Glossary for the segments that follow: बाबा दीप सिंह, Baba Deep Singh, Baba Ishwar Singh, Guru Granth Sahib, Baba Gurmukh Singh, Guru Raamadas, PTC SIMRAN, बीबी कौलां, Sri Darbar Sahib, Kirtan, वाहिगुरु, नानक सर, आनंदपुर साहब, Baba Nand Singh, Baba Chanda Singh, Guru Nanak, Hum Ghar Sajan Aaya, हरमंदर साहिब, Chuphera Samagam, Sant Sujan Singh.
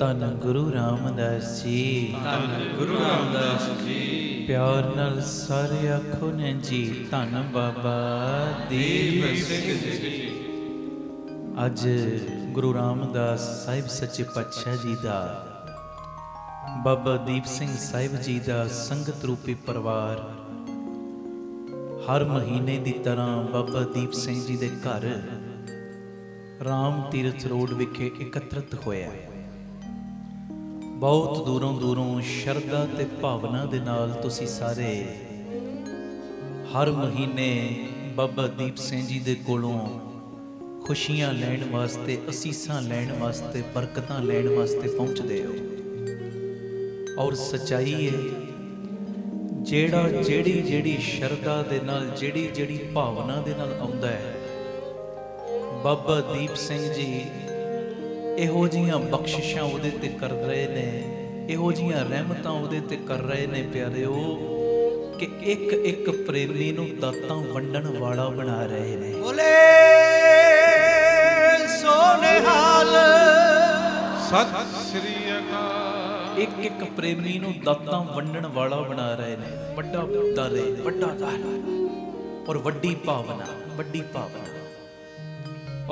धन गुरु रामदास जी, धन गुरु रामदास जी। प्यार नाल सारे आखो ने जी धन बाबा दीप सिंह जी। अज गुरु रामदास साहिब सच्चे पातशाह जी का, बाबा दीप सिंह साहिब जी का संगत रूपी परिवार हर महीने की तरह बाबा दीप सिंह जी के घर राम तीरथ रोड विखे एकत्रित होया। बहुत दूरों दूरों शरदा ते भावना दे नाल तुसी सारे हर महीने बाबा दीप सिंह जी दे कोलों खुशियां लैण वास्ते, असीसां लैण वास्ते, बरकतां लैण वास्ते पहुँचदे हो। और सच्चाई है जेड़ा जेड़ी जेड़ी शरदा दे नाल, जेड़ी जेड़ी भावना दे नाल आउंदा है, बाबा दीप सिंह जी इहो जिहियां बख्शिशां उहदे ते कर रहे ने, इहो जिहियां रहमतां उहदे ते कर रहे ने प्यारेओ, कि एक एक प्रेमी नूं दातां वंडण वाला बना रहे ने। बोले सोनिहाल सत श्री अकाल। एक एक प्रेमी नूं दातां वंडण वाला बना रहे ने। बड़ा दर है, बड़ा दर और वड्डी भावना, वड्डी भावना।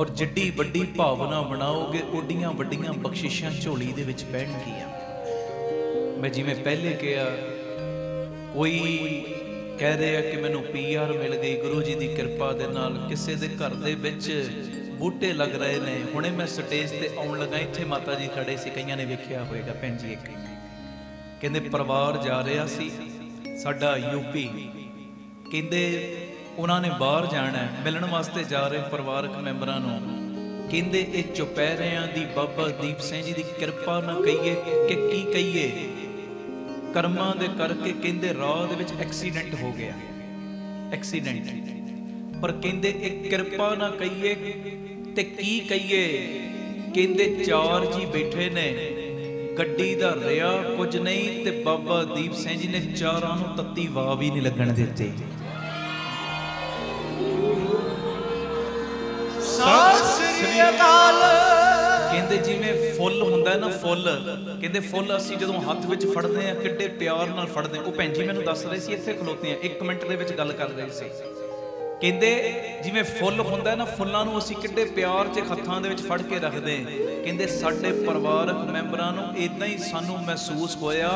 और जिड्डी वड्डी भावना बनाओगे ओडियां वड्डियां बख्शिशां झोली दे विच पैणगियां। मैं जिवें पहले कहा, कोई कह रहा कि मैनूं PR मिल गई गुरु जी दी कृपा दे नाल, किसे दे घर दे विच बूटे लग रहे ने। हुणे मैं स्टेज ते आउण लगा, इत्थे माता जी खड़े सी, कईयां ने वेखिया होएगा। भैन जी एक कहंदे परिवार जा रहा सी साडा यूपी, कहंदे उन्हां ने बाहर जाना है, मिलण वास्ते जा रहे परिवारक मैंबरां नूं। कहंदे इह चुपहरियां दी बाबा दीप सिंह जी दी किरपा ना कहिए कि की कहिए, कर्मां दे करके कहंदे राह दे विच एक्सीडेंट हो गया, एक्सीडेंट। पर कहंदे एक कृपा ना कहिए ते की कहिए। कहंदे चार जी बैठे ने, गड्डी दा रिया कुछ नहीं ते बाबा दीप सिंह जी ने चारां नूं तत्ती वाह भी नहीं लगन दित्ती। सत श्री अकाल। कहंदे जिवें फुल हुंदा है ना, फुल, कहंदे फुल असीं जदों हत्थ विच फड़दे हां किड्डे प्यार नाल फड़दे। ओह भैन जी मैनूं दस रहे सी, इत्थे खलोते हां, एक मिनट दे विच गल कर रहे सी। कहंदे जिवें फुल हुंदा ना, फुल्लां नूं असीं किड्डे प्यार ते हत्थां दे विच फड़ के रखदे। कहंदे साडे परिवारक मैंबरां नूं इदां ही सानूं महसूस होया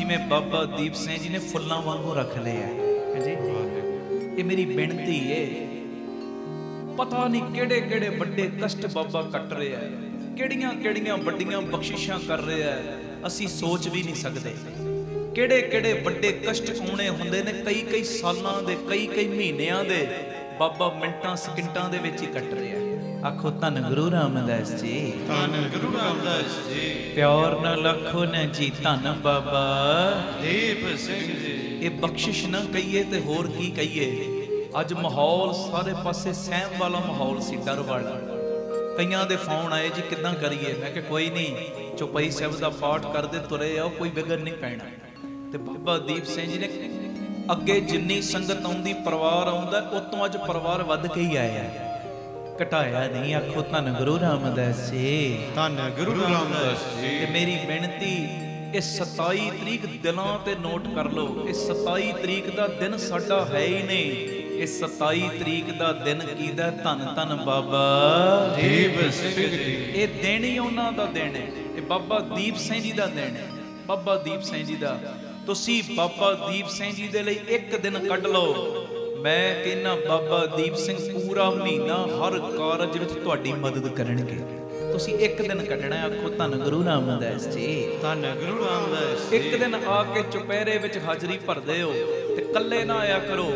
जिवें बाबा दीप सिंह जी ने फुल्लां वांगू रख लिया जी। ये मेरी बेनती है, पता नहीं किहड़े किहड़े वड्डे कष्ट बाबा कट रहा है, किहड़ियां किहड़ियां वड्डियां बख्शिशां कर रहा है, असीं सोच भी नहीं सकदे किहड़े किहड़े वड्डे कष्ट आने हुंदे ने। कई कई सालां दे, कई कई महीनों दे बाबा मिनटां सकिंटां दे विच ही कट रहा है। आखो धन गुरु रामदास जी, धन गुरु रामदास जी। प्यार नाल आखो ना जी धन बाबा दीप सिंह जी। ये बख्शिश ना कहिए ते होर की कहिए। अज माहौल सारे पासे सहम वाला माहौल सी, डर वाला। कईयां दे फोन आए जी किदां करिए, मैं कि कोई नहीं चौपाई साहिब दा पाठ करदे तुरे आओ, कोई विघन नहीं पैना। ते बाबा दीप सिंह जी ने अगे जिन्नी संगत आउंदी परिवार आउंदा उत्तों अज परिवार वध के ही आया, घटाया नहीं। आखो धन गुरु रामदास जी, धन गुरु रामदास जी। ते मेरी बेनती इस 27 तारीख दिलों ते नोट कर लो। इस 27 तारीख का दिन साडा है ही नहीं। इस 27 तारीख का दिन की दा धन धन बाबा दीप सिंह जी। ये दिन ही उन्हां दा दिन है, ये बाबा दीप सिंह जी का दिन है, बाबा दीप सिंह जी का। तुसी बाबा दीप सिंह जी दे लई एक दिन कढ लो। मैं कहना बाबा दीप सिंह पूरा महीना हर कारज विच तुहाडी मदद करनगे। तुसी एक दिन कढना। आखो धन गुरु रामदास जी, धन गुरु रामदास। एक दिन आ के चुपहरे विच हाजरी भरदे हो ते कल्ले ना आया करो।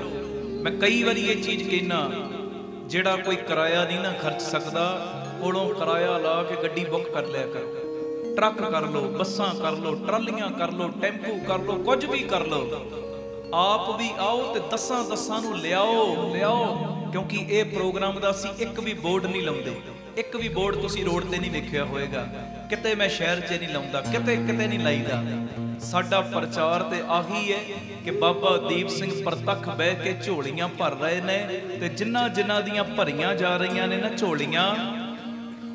मैं कई वारी ये चीज़ कहना, जिहड़ा कोई किराया नहीं ना खर्च सकदा कोलों किराया ला के गड्डी बुक कर लिया करो, ट्रक कर लो, बसां कर लो, ट्रालियां कर लो, टैंपू कर लो, कुछ भी कर लो। आप भी आओ तो दसां दसां नूं लियाओ लियाओ, क्योंकि ये प्रोग्राम दा सी एक भी बोर्ड नहीं लाउंदे। एक भी बोर्ड तुसी रोड ते नहीं वेखिया होएगा, किते मैं शहर च नहीं लाउंदा, किते किते नहीं लाईदा। साडा प्रचार ते आही है कि बाबा दीप सिंह परतख बह के झोलियां भर रहे ने, ते जिन्हां जिन्हां दियां भरियां जा रहियां ने ना झोलियां,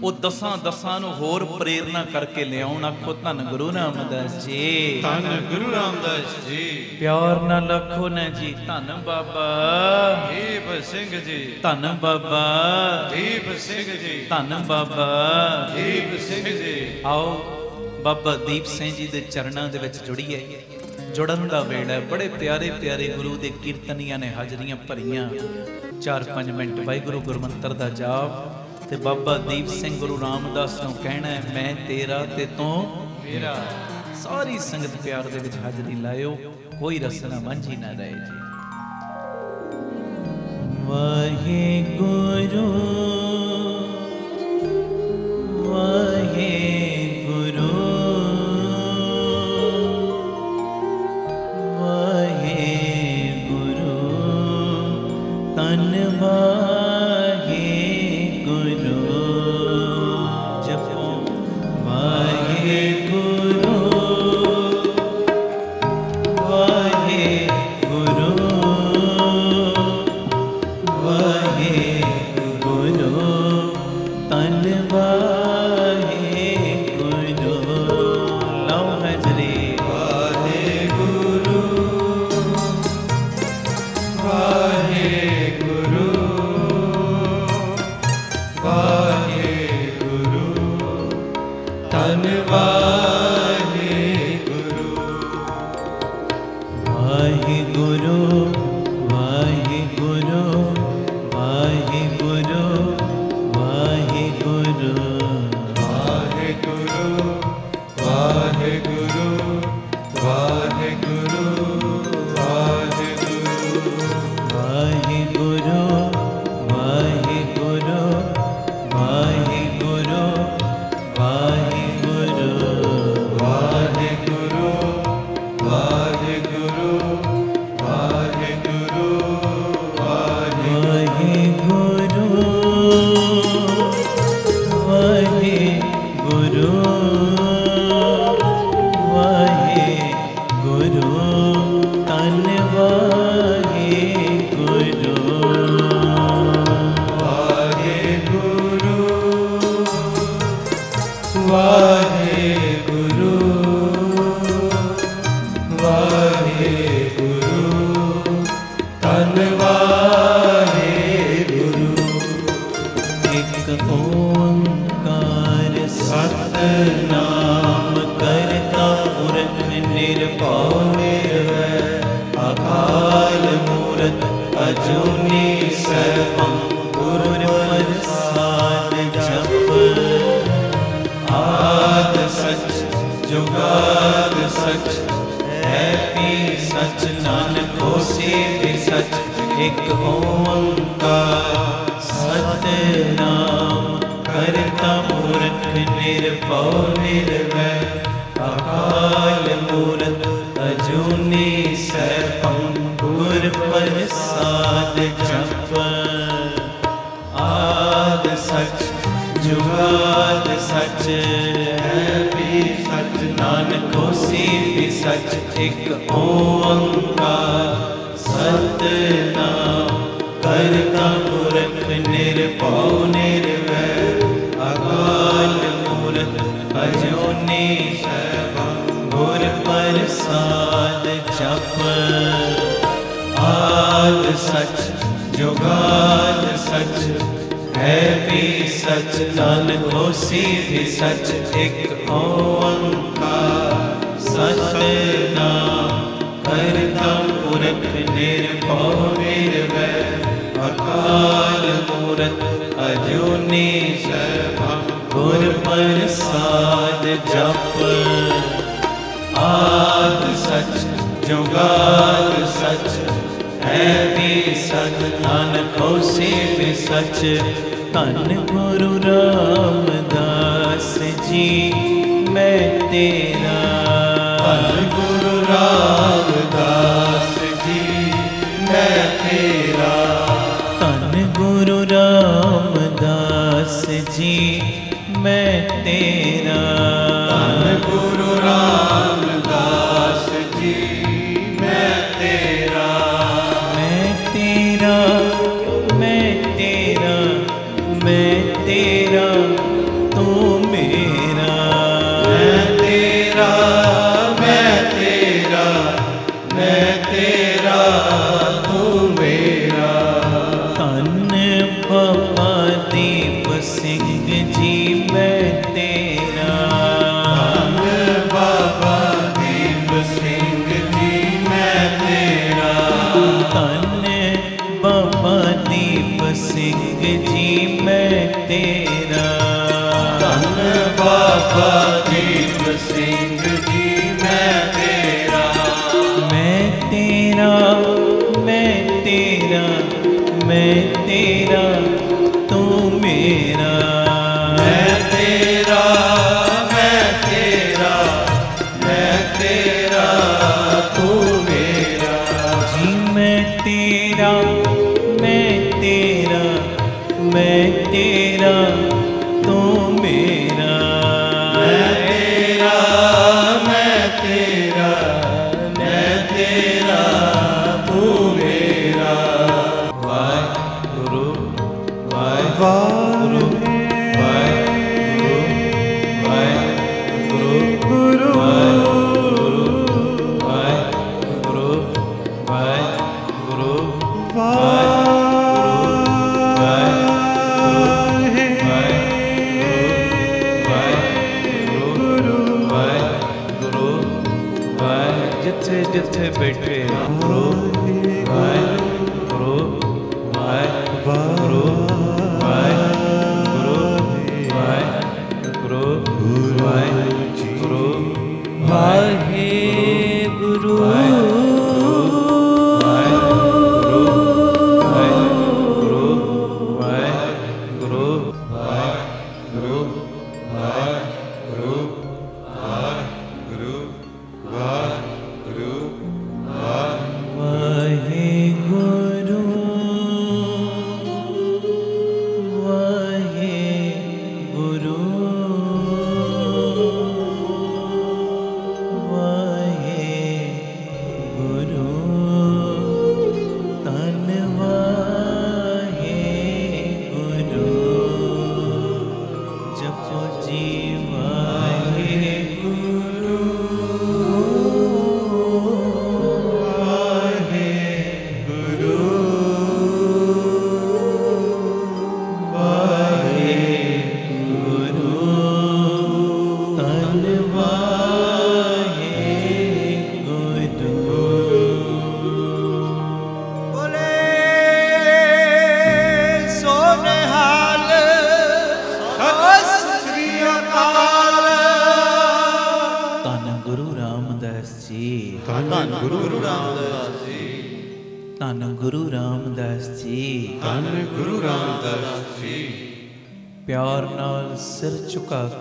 वो दसा दसा होर प्रेरणा करके लियाउण। आखो धन गुरु रामदास जी, धन गुरु रामदास जी। प्यार न लखो न जी, धन बाबा दीप सिंह जी, धन बाबा दीप सिंह जी, धन बाबा दीप सिंह जी। आओ बाबा दीप सिंह जी के चरणों के विच जुड़ीए। जुड़न का वेला है। बड़े प्यारे प्यारे गुरु के कीर्तनिया ने हाजरियां भरिया। 4-5 मिनट वाहिगुरु गुरमंत्र का जाप ते बाबा दीप सिंह गुरु रामदास नूं कहना है, मैं तेरा ते तूं मेरा। सारी संगत प्यार दे विच हाजरी लायो, कोई रसना वांझी ना रहे जी। वाहिगुरु वाहिगुरु मैं तेरा सिंह जी मैं तेरा तू मेरा, मैं तेरा मैं तेरा मैं तेरा तू मेरा जी, मैं तेरा तू मेरा,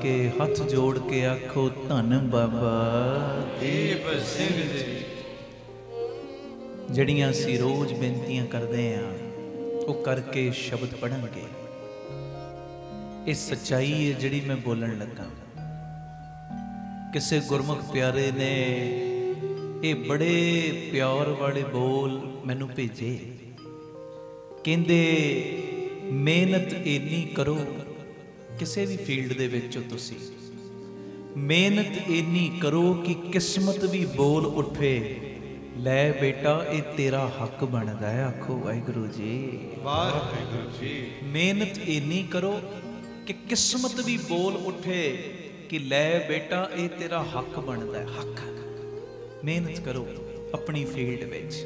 के हाथ जोड़ के आखो धन बाबा दीप सिंह जी। जड़ियां सी रोज बेनतियां करते हैं वो करके शब्द पढ़ेंगे। इस सच्चाई है जड़ी मैं बोलन लगा। किसी गुरमुख प्यारे ने ये बड़े प्यार वाले बोल मैनू भेजे, कहंदे मेहनत इन्नी करो, किसी भी फील्ड दे विच तुसी मेहनत इन्नी करो कि किस्मत भी बोल उठे, लै बेटा ये तेरा हक बनदा है। आखो वाहिगुरू जी, वाहिगुरू जी। मेहनत इन्नी करो कि किस्मत भी बोल उठे कि लै बेटा ये तेरा हक बनदा है। हक मेहनत करो अपनी फील्ड विच,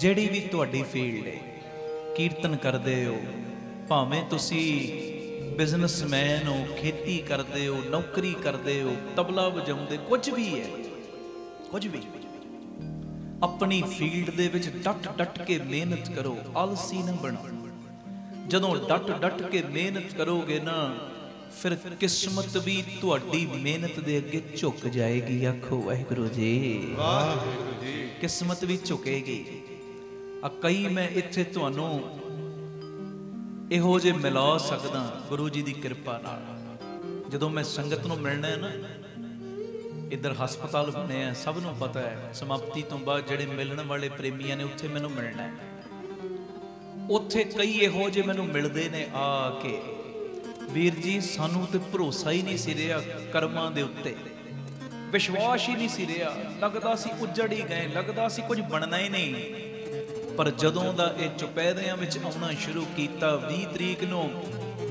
जिहड़ी भी तुहाडी फील्ड है। कीर्तन करदे हो, भावें तुसी बिजनेसमैन हो, खेती करते हो, नौकरी करते हो, तबला बजाते, कुछ भी है, कुछ भी अपनी फील्ड दे विच डट डट के मेहनत करो, आलसी ना बनो। जदों डट डट के मेहनत करोगे ना, फिर किस्मत भी तुहाडी मेहनत दे अगे झुक जाएगी। आखो वाहिगुरू जी, वाहिगुरू जी। किस्मत भी झुकेगी। कई मैं इत्थे तुहानूं इहो जे मिला सकदा गुरु जी की कृपा नाल। जदों मैं संगत नूं मिलना है ना, इधर हस्पताल बने हैं, सब नूं पता है, समाप्ति तो बाद जिहड़े मिलन वाले प्रेमियां ने उत्थे मैनूं मिलना है। उत्थे कई इहो जे मैनूं मिलदे ने आके, वीर जी सानूं ते भरोसा ही नहीं सी रहा कर्मां दे उत्ते, विश्वास ही नहीं सी रहा, लगदा सी उजड़ ही गए, लगदा सी कुछ बनना ही नहीं। पर जदों दा इह चुपैदियां विच आउणा शुरू कीता, 20 तरीक नूं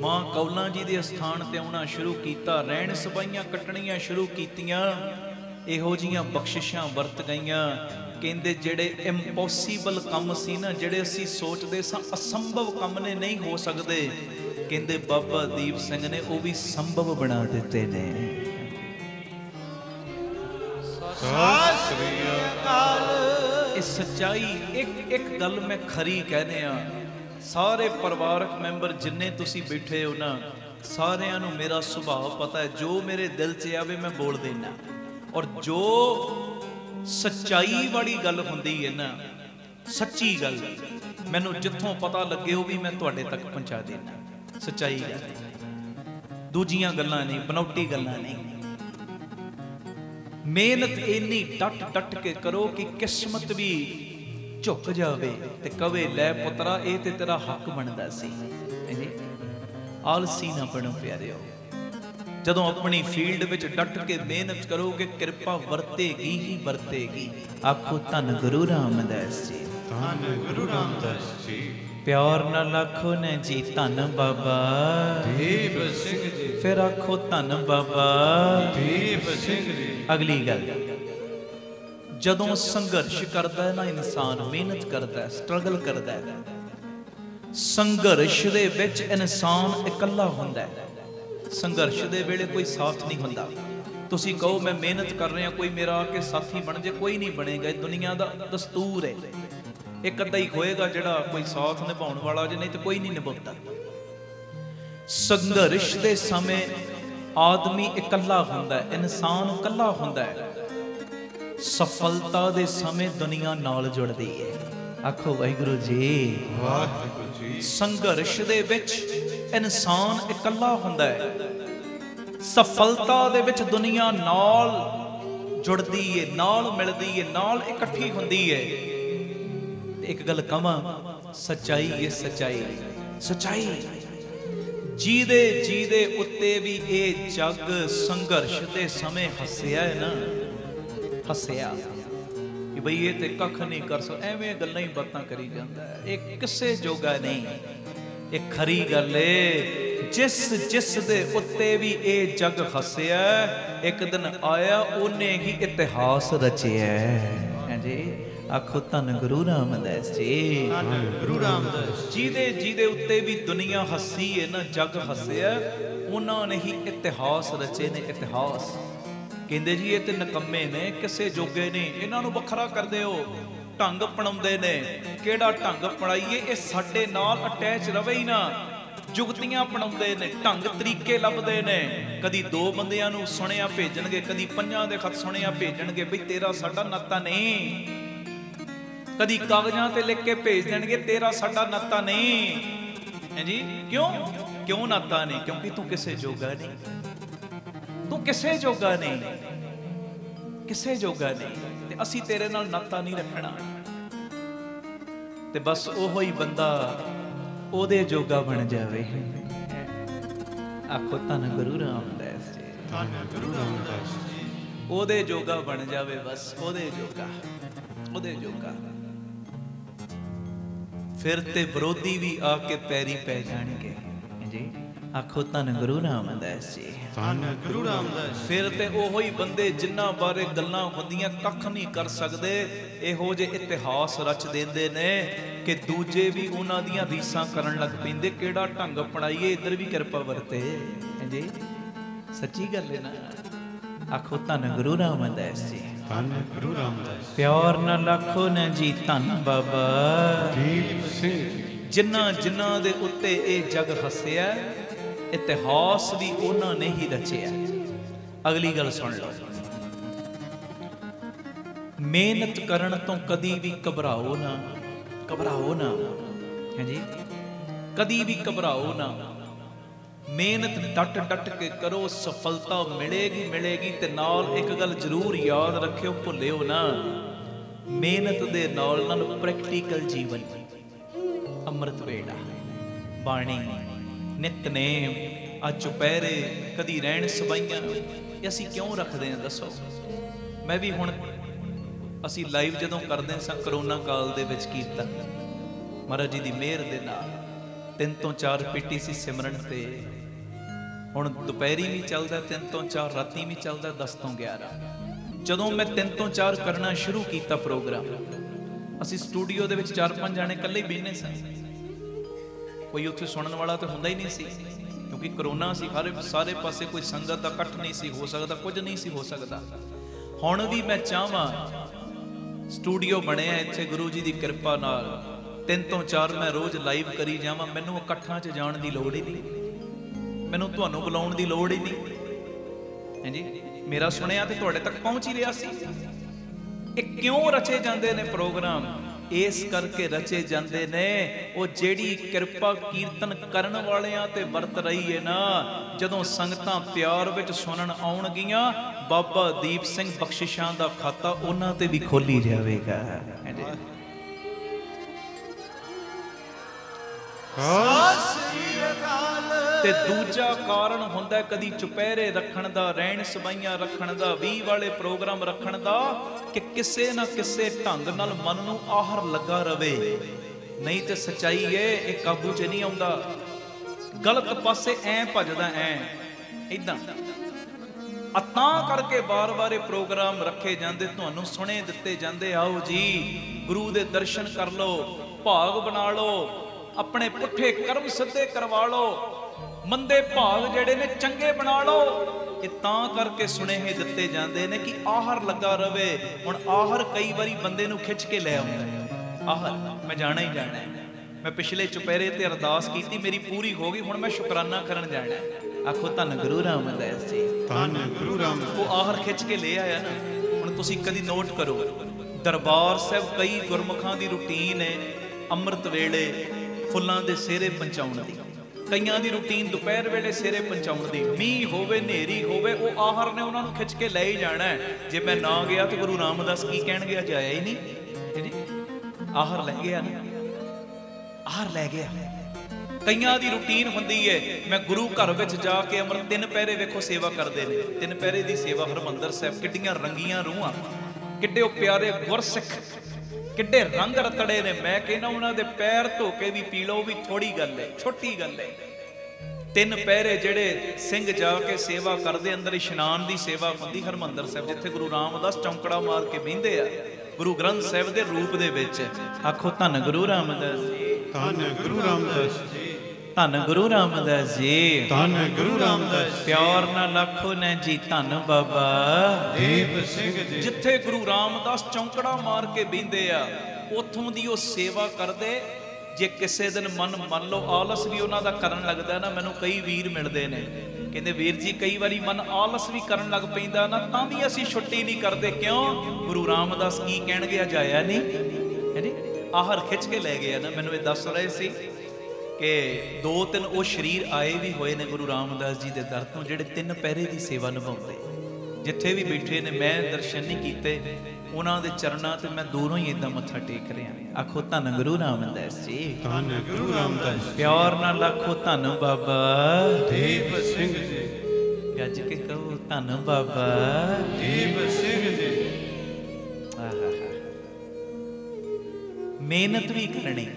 मां कौलां जी दे स्थान ते आउणा शुरू कीता, रैण सभाइयां कट्टणियां शुरू कीतियां, इहो जिहियां बख्शिशां वरत गईयां। कहंदे जिहड़े इंपॉसिबल कम सी ना, जिहड़े असीं सोचदे सां असंभव कम ने, नहीं हो सकदे, कहंदे बाबा दीप सिंह ने वो भी संभव बना दित्ते ने। सत श्री अकाल। इस सच्चाई एक एक गल मैं खरी कहने आ सारे परिवारक मैंबर जिन्ने तुसी बैठे हो ना सारियां नू मेरा सुभाव पता है, जो मेरे दिल से आवे मैं बोल देना और जो सच्चाई वाली गल होंदी है ना सच्ची गल मैनू जिथों पता लगे वो भी मैं तुहाडे तक पहुँचा देना। सच्चाई गल दूजियां गल्लां नहीं, बनौटी गल्लां नहीं। मेहनत इन्नी डट डट के करो कि किस्मत भी झुक जावे ते कवे लै पुत्रा ये ते तेरा हक बनदा सी। आलसी ना बनो प्यारे, जदों अपनी फील्ड विच डट के मेहनत करोगे कृपा वरतेगी ही वरतेगी। आखो धन गुरु रामदास जी, धन गुरु रामदास जी। प्यार नाल आखो ने जी धन बाबा दीप सिंह जी, फिर आखो धन बाबा दीप सिंह जी। अगली गल, जदों संघर्ष करता है ना इंसान, मेहनत करता है, स्ट्रगल करता है, संघर्ष दे विच इंसान इकला होंदा है। संघर्ष दे वेले कोई साथ नहीं होंदा। तुसी कहो मैं मेहनत कर रहा कोई मेरा आके साथी बन जाए, कोई नहीं बनेगा। दुनिया दा दस्तूर है, एक अद्धा ही होएगा जिहड़ा कोई साथ निभाउण वाला जे, नहीं तो कोई नहीं निभाउंदा। संघर्ष दे समय आदमी इकला होंदा है, इंसान इकला होंदा है। सफलता दे समय दुनिया नाल जुड़दी है। आखो वाहिगुरु जी, वाहिगुरु जी। संघर्ष दे विच इंसान इकला हुंदा है, सफलता दे विच दुनिया नाल जुड़दी है, नाल मिलदी है, नाल इकट्ठी हुंदी है। एक गल कहां, सच्चाई ये सच्चाई सच्चाई जीदे जीदे उत्ते भी ये जग संघर्ष दे समय हसिया है ना, हसिया कि बई ये ते कख नहीं कर सक, एवें गल्लां ही बातां करी जांदा है, एक किसे जोगा नहीं। एक खरी गल है, जिस जिस दे उत्ते भी ये जग हसिया एक दिन आया ओने ही इतिहास रचिया है जी। आखो धन गुरु रामदास जी, धन गुरु रामदास। जिदे जिदे उत्ते भी दुनिया हसी है ना, जग हसिया, उन्होंने ही इतिहास रचे ने। इतिहास कहते जी ये तो नकम्मे ने, किसे जोगे नहीं, इन्हों बखरा कर दे हो, ढंग अपनाते ने, कि ढंग अपनाइए ये साडे नाल अटैच रवे ही ना। जुगतियां अपनाते ने, ढंग तरीके लभदे ने, कदी दो बंदियां नूं सुनिया भेजणगे, कदी पंजां दे खत सुनिया भेजणगे, बई तेरा साडा नाता नहीं, कदी कागजां ते लिख के भेज देणगे तेरा साडा नाता नहीं है जी। क्यों क्यों नाता नहीं? क्योंकि तू किसे जोगा नहीं, तू किसे जोगा नहीं, किसे जोगा नहीं, ते असी तेरे नाल नाता नहीं रखना। ते बस ओहो ही बंदा ओदे जोगा बन जावे। आखो धन गुरु रामदास जी, धन गुरु रामदास जी। ओदे जोगा बन जावे, बस ओदे जोगा, ओदे जोगा। फिर ते विरोधी भी आके पैरी पै जाणगे जी। आखो धन गुरु रामदास जी, धन गुरु रामदास। फिर ते ओहो ही बंदे जिन्ना बारे गल्लां होंदियां कख नहीं कर सकदे, इहो जे इतिहास रच देंदे ने कि दूजे भी उन्हां दियां रीसां करन लग पैंदे, किहड़ा ढंग अपनाइए, इधर भी कृपा वरते जी। सच्ची गल है ना। आखो धन गुरु रामदास जी, धन गुरु रामदास। प्यार नाल आखो ना जी धन बाबा दीप सिंह। जिन्ना जिन्ना दे उत्ते इह जग हसिया, इतिहास भी उन्होंने ही रचिया। अगली गल सुन लो, मेहनत करन तो कदी भी घबराओ ना, घबराओ ना है जी, कदी भी घबराओ ना। मेहनत डट डट के करो, सफलता मिलेगी मिलेगी। ते नाल एक गल जरूर याद रखियो, भुल्लियो ना, मेहनत दे नाल नाल प्रैक्टिकल जीवन, अमृत वेला, बाणी, नितनेम, आ चुपैरे, कदी रहन सबाइयां, असी क्यों रखते हैं दसो। मैं भी हुण असी लाइव जदों करदे सां करोना काल दे विच कीर्तन, महाराज जी दी मेहर दे नाल 3 तो 4 PTC सिमरन ते हुण दुपहरी भी चलदा, 3 तो 4 राती भी चलदा, 10 तो 11। जदों मैं 3 तो 4 करना शुरू कीता प्रोग्राम, असी स्टूडियो दे विच 4-5 जाणे कल्ले ही बैठने सां, कोई उत्थे सुनने वाला तो हुंदा ही नहीं सी, क्योंकि कोरोना सी, हर सारे पासे कोई संगत का इकट्ठ नहीं सी हो सकता, कुछ नहीं सी हो सकता। हुण भी मैं चाहवां स्टूडियो बनिया इत्थे गुरु जी की कृपा नाल 3 तो 4 मैं रोज लाइव करी जावां। मैनूं इकट्ठां च जाण दी लोड़ ही नहीं, मैनूं तुहानूं बुलाउण दी लोड़ ही नहीं। हां जी, मेरा सुनिया ते तुहाडे तक पहुंच ही रिहा सी। इह क्यों रचे जांदे ने प्रोग्राम? इस करके रचे जाते ने वो जेड़ी कृपा कीर्तन करन वालियां ते वरत रही है ना। जदों संगतां प्यार विच सुनन आउणगियां बाबा दीप सिंह बख्शिशां दा खाता उन्हां ते भी खोली जाएगा। ते दूजा कारण हुंदा कदी चुपहरे रखण दा, रैण सबाइयां रखण दा, 20 वाले प्रोग्राम रखण दा कि किसे ना किसे ढंग नाल मन नूं आहर लगा रवे। नहीं ते सच्चाई है ये काबू च नहीं आउंदा, गलत पासे ऐ भजदा ऐ इदां। तां करके बार बार प्रोग्राम रखे जाते, तुहानूं सुने दिते जाते। आओ जी गुरु दे दर्शन कर लो, भाग बना लो, अपने पुठे कर्म सिद्धे करवा लो, मंदे भाग जिहड़े ने चंगे बना लो। तां करके सुनेहे दिते जांदे ने कि आहर लगा रवे। हुण आहर कई बारी बंदे नूं खिच के लै आउंदा है। आहर मैं जाना ही जाना है। मैं पिछले चुपेरे ते अरदास कीती, मेरी पूरी हो गई, हुण मैं शुकराना करन जाना है। आखो धन गुरु रामदास जी, धन गुरु राम। ओह आहर खिच के ले आया ना। हुण तुसीं कदी नोट करो, दरबार साहिब कई गुरमुखां दी रूटीन है अमृत वेले फुल्लां दे सेरे पहुंचाउण दी, कईयां दी रूटीन दोपहर वेले सेरे पहुंचाउण दी। मीह होवे नेरी होवे वो आहर ने उन्हां नूं खिच के ले ही जाना है। जे मैं ना गया तो गुरु रामदास की कहण गया, जाया ही नहीं, आहर लै गया ना, आहर लै गया। कईयां दी रूटीन हुंदी है मैं गुरु घर विच जाके अमर 3 पहरे वेखो सेवा करदे ने। 3 पहरे दी सेवा हरमंदर साहिब, किड्डियां रंगीਆਂ रूहां, किड्डे ओ प्यारे गुरसिख, किड्डे रंग रतड़े ने। मैं कहना उन्हां दे पैर धो के भी पी लो, भी थोड़ी गल है, छोटी गल है। 3 पहरे जिहड़े सिंह जाके सेवा करदे, अंदर इशनान दी सेवा हुंदी हरमंदर साहिब, जिथे गुरु रामदास चौंकड़ा मार के बहिंदे आ गुरु ग्रंथ साहिब दे रूप दे विच। आखो धन गुरु रामदास जी, धन गुरु रामदास जी, धन गुरु रामदास जी, धन गुरु रामदास। प्यार ना लाखो ने जी धन बाबा दीप सिंह जी। जिथे गुरु रामदास चौंकड़ा मार के बहिंदे आ उथों दी ओ सेवा करदे। जे किसे दिन मन लो आलस भी उन्हां दा करन लगदा ना, मैनूं कई वीर मिलदे ने कहंदे वीर जी कई वारी मन आलस भी करन लग पैंदा ना, तां भी असीं छुट्टी नहीं करदे। क्यों? गुरु रामदास की कहण गया, जाया नहीं, है नी, आहर खिच के लै गया ना। मैनूं ये दस रहे सी कि 2-3 वो शरीर आए भी होए ने गुरु रामदास जी के दर तो, जिहड़े 3 पहरे की सेवा निभाते। जिथे भी बैठे ने मैं दर्शन नहीं किए उन्होंने चरणों से, मैं दूरों ही इदा मत्था टेक रहा। आखो धन गुरु रामदास जी, धन गुरु रामदास। प्यार नाल आखो धन बाबा दीप सिंह जी, गज के कहो धन बाबा दीप सिंह जी। मेहनत भी करनी,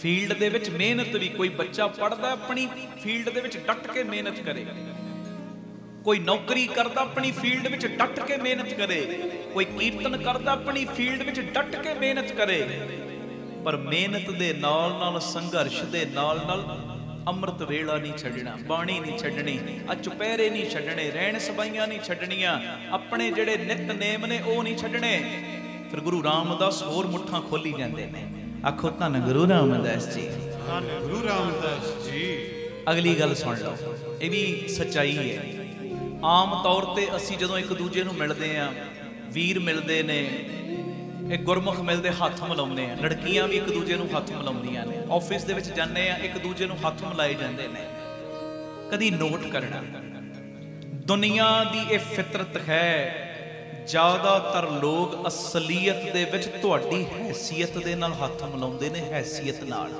फील्ड दे विच मेहनत भी, कोई बच्चा पढ़ता अपनी फील्ड दे विच डट के मेहनत करे, कोई नौकरी करता अपनी फील्ड विच डट के मेहनत करे, कोई कीर्तन करता अपनी फील्ड विच डट के मेहनत करे। पर मेहनत दे नाल नाल, संघर्ष दे नाल नाल अमृत वेला नहीं छड्डना, बाणी नहीं छड्डनी, आ चुपहरे नहीं छड्डने, रहण सबाइयां नहीं छड्डनियां, अपने जिहड़े नित नेम ने ओ नहीं छड्डने। फिर गुरु रामदास होर मुट्ठां खोली जांदे ने। आखो धन गुरु रामदास जी, धन गुरु रामदास जी। अगली गल सुन लो, ये भी सच्चाई है। आम तौर पर असी जदों एक दूजे नूं मिलदे आ, वीर मिलदे ने, एक गुरमुख मिलदे, हत्थ मिलाउंदे आ, लड़कियां भी एक दूजे नूं हत्थ मिलाउंदियां ने, ऑफिस दे विच जाने आ एक दूजे नूं हत्थ मिलाए जांदे ने। कदी नोट करना, दुनिया दी ये फितरत है ज़्यादातर लोग असलीयत दे विच तुहाडी हैसियत दे नाल हत्थ मिलाउंदे ने, हैसियत नाल,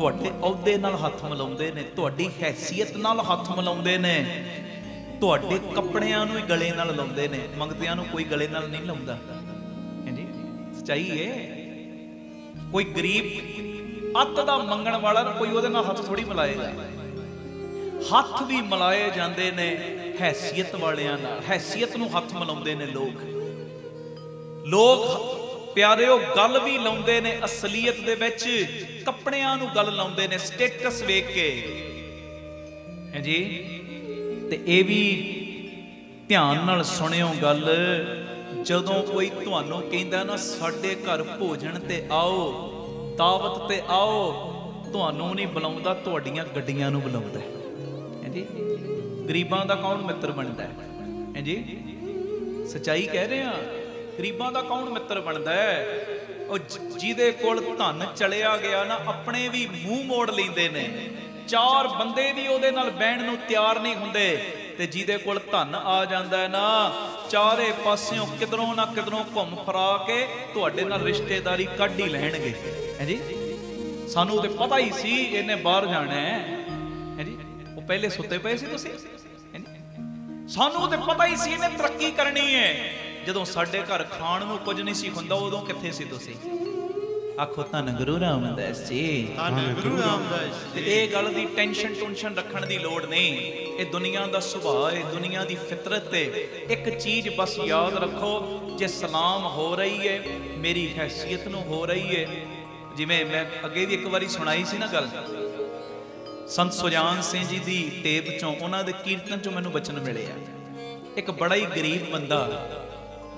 तुहाडे अहुदे नाल हत्थ मिलाउंदे ने, तुहाडी हैसियत नाल हत्थ मिलाउंदे ने, तुहाडे कपड़ियां नूं ही गले नाल लाउंदे ने, मंगदियां नूं कोई गले नाल नहीं लाउंदा। हां जी, सच्चाई है। कोई गरीब अत दा मंगण वाला कोई ओहदे नाल हत्थ थोड़ी मिलाएगा, हत्थ भी मिलाए जांदे ने हैसियत वालियां नाल, हैसियत नूं हत्थ मिलाउंदे ने लोग। लोग प्यारेओ गल भी लाउंदे ने असलीयत दे विच, कपड़ियां नूं गल लाउंदे ने स्टेटस वेख के। हां जी, ते ए भी ध्यान नाल सुनियो गल। जदों कोई तुहानू कहंदा ना साडे घर भोजन ते आओ, दावत ते आओ, तुहानू नहीं बुलाउंदा, तुहाडीਆਂ ਗੱਡੀਆਂ ਨੂੰ बुलाउंदा है जी। गरीबां दा कौन मित्र बनदा है जी? सच्चाई कह रहे हैं, गरीबां दा कौन मित्र बनदा है? और जिहदे कोल धन चलिया गया ना, अपने भी मूँह मोड़ लैंदे ने। चार बंदे भी उहदे नाल बैठण नूं तैयार नहीं हुंदे, ते जिहदे कोल धन आ जांदा है ना, चारे पासियों किधरों ना किधरों घुम फिरा के तुहाडे नाल रिश्तेदारी कढ ही लैणगे है जी। सानू ते पता ही सी इहने बाहर जाना है जी। वो पहले सुते पए सी तुसीं है जी। सानू ते पता ही सी इहने तरक्की करनी है। जदों साडे घर खाण नूं कुछ नहीं सी हुंदा, उदों कित्थे सी तुसीं? आखो धन गुरु रामदास जी, धन गुरु रामदास जी। इस गल की टेंशन टूनशन रखने की लड़ नहीं। ये दुनिया का सुभाव है, दुनिया की फितरत है। एक चीज़ बस याद रखो, जे सलाम हो रही है मेरी हैसियत नूं हो रही है। जिमें मैं अगे भी एक बार सुनाई सी ना गल, संत सुजान सिंह जी की टेप चों, उन्होंने कीर्तन चों मैनूं बचन मिले। एक बड़ा ही गरीब बंदा,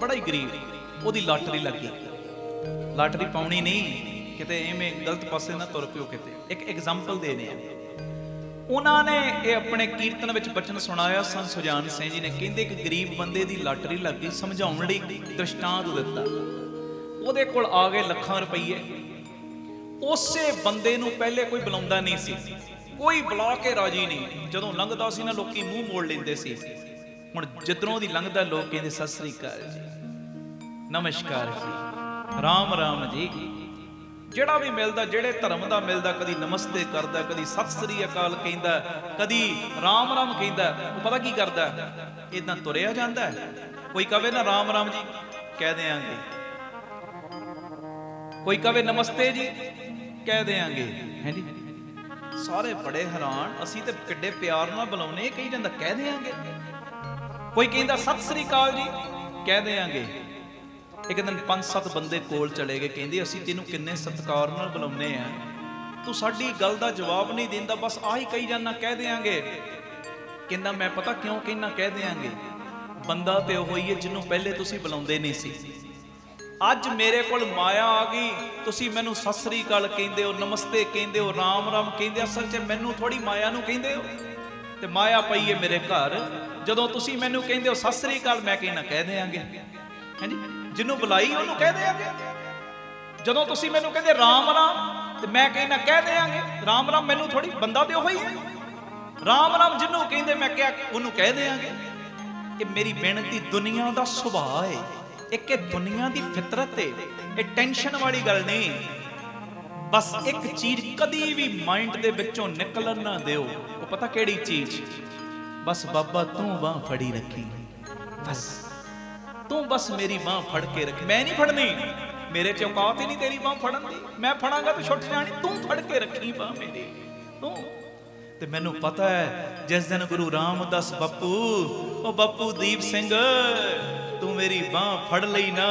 बड़ा ही गरीब, ओहदी लाटरी लग गई। लाटरी पाउनी नहीं किते इवें गलत पासे ना तुर पिओ। किते एक एग्जाम्पल देने हैं। उन्होंने ये अपने कीर्तन में बचन सुनाया। संत सुजान सिंह जी ने कहते एक गरीब बंदे की लाटरी लग गई, समझाने लई दृष्टांत दिता। उहदे कोल आ गए लखां रुपये। उस बंदे नूं पहले कोई बुलाउंदा नहीं सी, कोई बुला के राजी नहीं। जदों लंघदा सी ना लोकी मूँह मोड़ लैंदे सी। हुण जिधरों दी लंघदा लोक कहंदे सत श्री अकाल जी, नमस्कार जी, राम राम जी। जिहड़ा भी मिलदा, जिहड़े धर्म दा मिलदा, कदी नमस्ते करदा, कदी सत श्री अकाल कहंदा, कदी राम राम कहंदा। वो पता की करदा, इदां तुरिया जांदा। कोई कहे ना राम राम जी, कह देंगे। कोई कहे नमस्ते जी, कह देंगे है जी। सारे बड़े हैरान, असीं ते किड्डे प्यार नाल बुलाउने, कही जांदा कह देंगे। कोई कहंदा सत श्री अकाल जी, कह देंगे। एक दिन 5-7 बंदे कोल चले गए। कहते असीं तेनूं किन्ने सत्कार नाल बुलाउने आ, तू साडी गल दा जवाब नहीं देंदा, बस आही कही जाना कह देंगे। कहंदा मैं पता क्यों कहना कह देंगे, बंदा ते ओही है जिन्नू पहले तुसीं बुलाउंदे नहीं सी। अज मेरे कोल माया आ गई, तुसीं मैनूं सत श्री अकाल कहंदे हो, नमस्ते कहंदे हो, राम राम कहंदे। असल च मैनूं थोड़ी माया नूं कहंदे हो, ते माया पई है मेरे घर। जदों तुसीं मैनूं कहंदे हो सत श्री अकाल, मैं कहना कह देंगे है जी। जिन्हों बुलाई उन्होंने कह देंगे। जदों तुसीं मैनूं कहंदे राम राम, तो मैं कहना कह देंगे। राम राम मैनूं थोड़ी, बंदा तो उही है। राम राम जिन्हों कहंदे मैं क्या उन्होंने कह देंगे। ये मेरी बेनती दुनिया का सुभाव है, एक दुनिया की फितरत है। ये टेंशन वाली गल नहीं। बस एक चीज़ कभी भी माइंड के विचों निकलन ना दिओ। वो पता किहड़ी चीज़? बस बाबा तूं बांह फड़ी रखी, बस तू बस मेरी बांह फड़ के रख। मैं नहीं फड़नी, मेरे च औकात ही नहीं तेरी बांह फड़न दी। मैं फड़ांगा तो छुट जानी, तू फड़ के रखी बांह मेरी। तू ते मैनू पता है, जिस दिन गुरु रामदास बापू, ओ बापू दीप सिंह, तू मेरी बांह फड़ लई ना,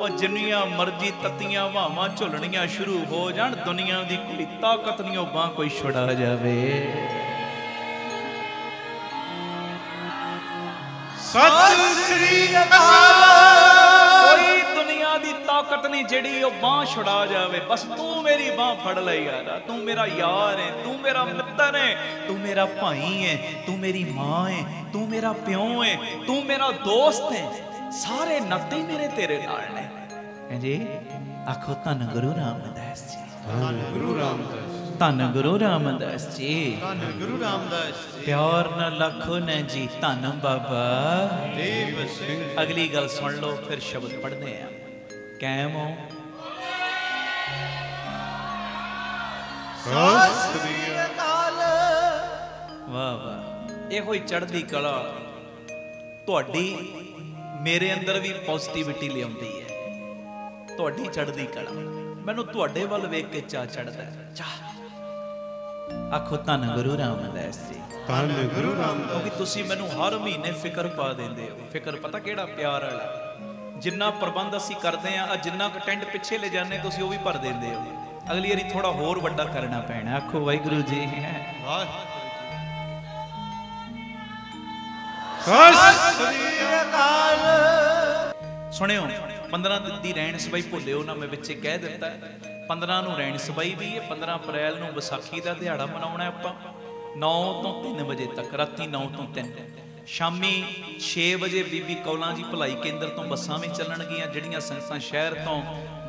और जिन्नियां मर्जी तत्तियां वावां झुलणियां शुरू हो जान, दुनिया की कोई ताकत नहीं वह बांह कोई छुड़ा जावे। सत श्री अकाल। कोई दुनिया की ताकत नहीं जिहड़ी ओ बांह छुड़ा जावे। बस तू मेरी बांह फड़ ले यारा, तू मेरा यार है, तू मेरा मित्र है, तू मेरा भाई है, तू मेरी माँ है, तू मेरा प्यो है, तू मेरा दोस्त है। सारे नाते मेरे तेरे नाल ने हैं जी। आखो धन गुरु रामदास जी, धन गुरु रामदास, धन गुरु रामदास जी, धन गुरु रामदास। प्यार न लखो न जी, धन बाबा दीप सिंह। अगली गल सुन लो, फिर शब्द पढ़ने हैं। कैम हो वाह वाह। यह कोई चढ़ती कला थोड़ी मेरे अंदर भी पॉजिटिविटी लियाउंदी है। थोड़ी चढ़ती कला मैनूं तुहाडे वल वेख के चाह चढ़दा है। चाह आखो धन गुरु रामदास जी, धन गुरु रामदास। क्योंकि तुसीं मैनूं हर महीने फिकर पा देंदे हो। फिकर पता किहड़ा? प्यार वाला। जिन्ना प्रबंध असीं करदे आ, जिन्ना क टेंट पिछे ले जाने तुसीं ओह भी भर देंदे हो। अगली वारी थोड़ा होर वड्डा करना पैना। आखो वाहिगुरू जी, सुनियो 15 दिन की रैण सबाई भुलिओ ना, मैं विच कह दिता है 15 नूं रैण सबाई भी है। 15 अप्रैल नूं विसाखी का दिहाड़ा मनाउणा है आपां 9 ਤੋਂ 3 ਵਜੇ तक, राती 9 ਤੋਂ 3 शामी 6 ਵਜੇ बीबी कौलां जी भलाई केंद्र तो बसा भी चलणगियां। जिहड़ियां संगतां शहर तो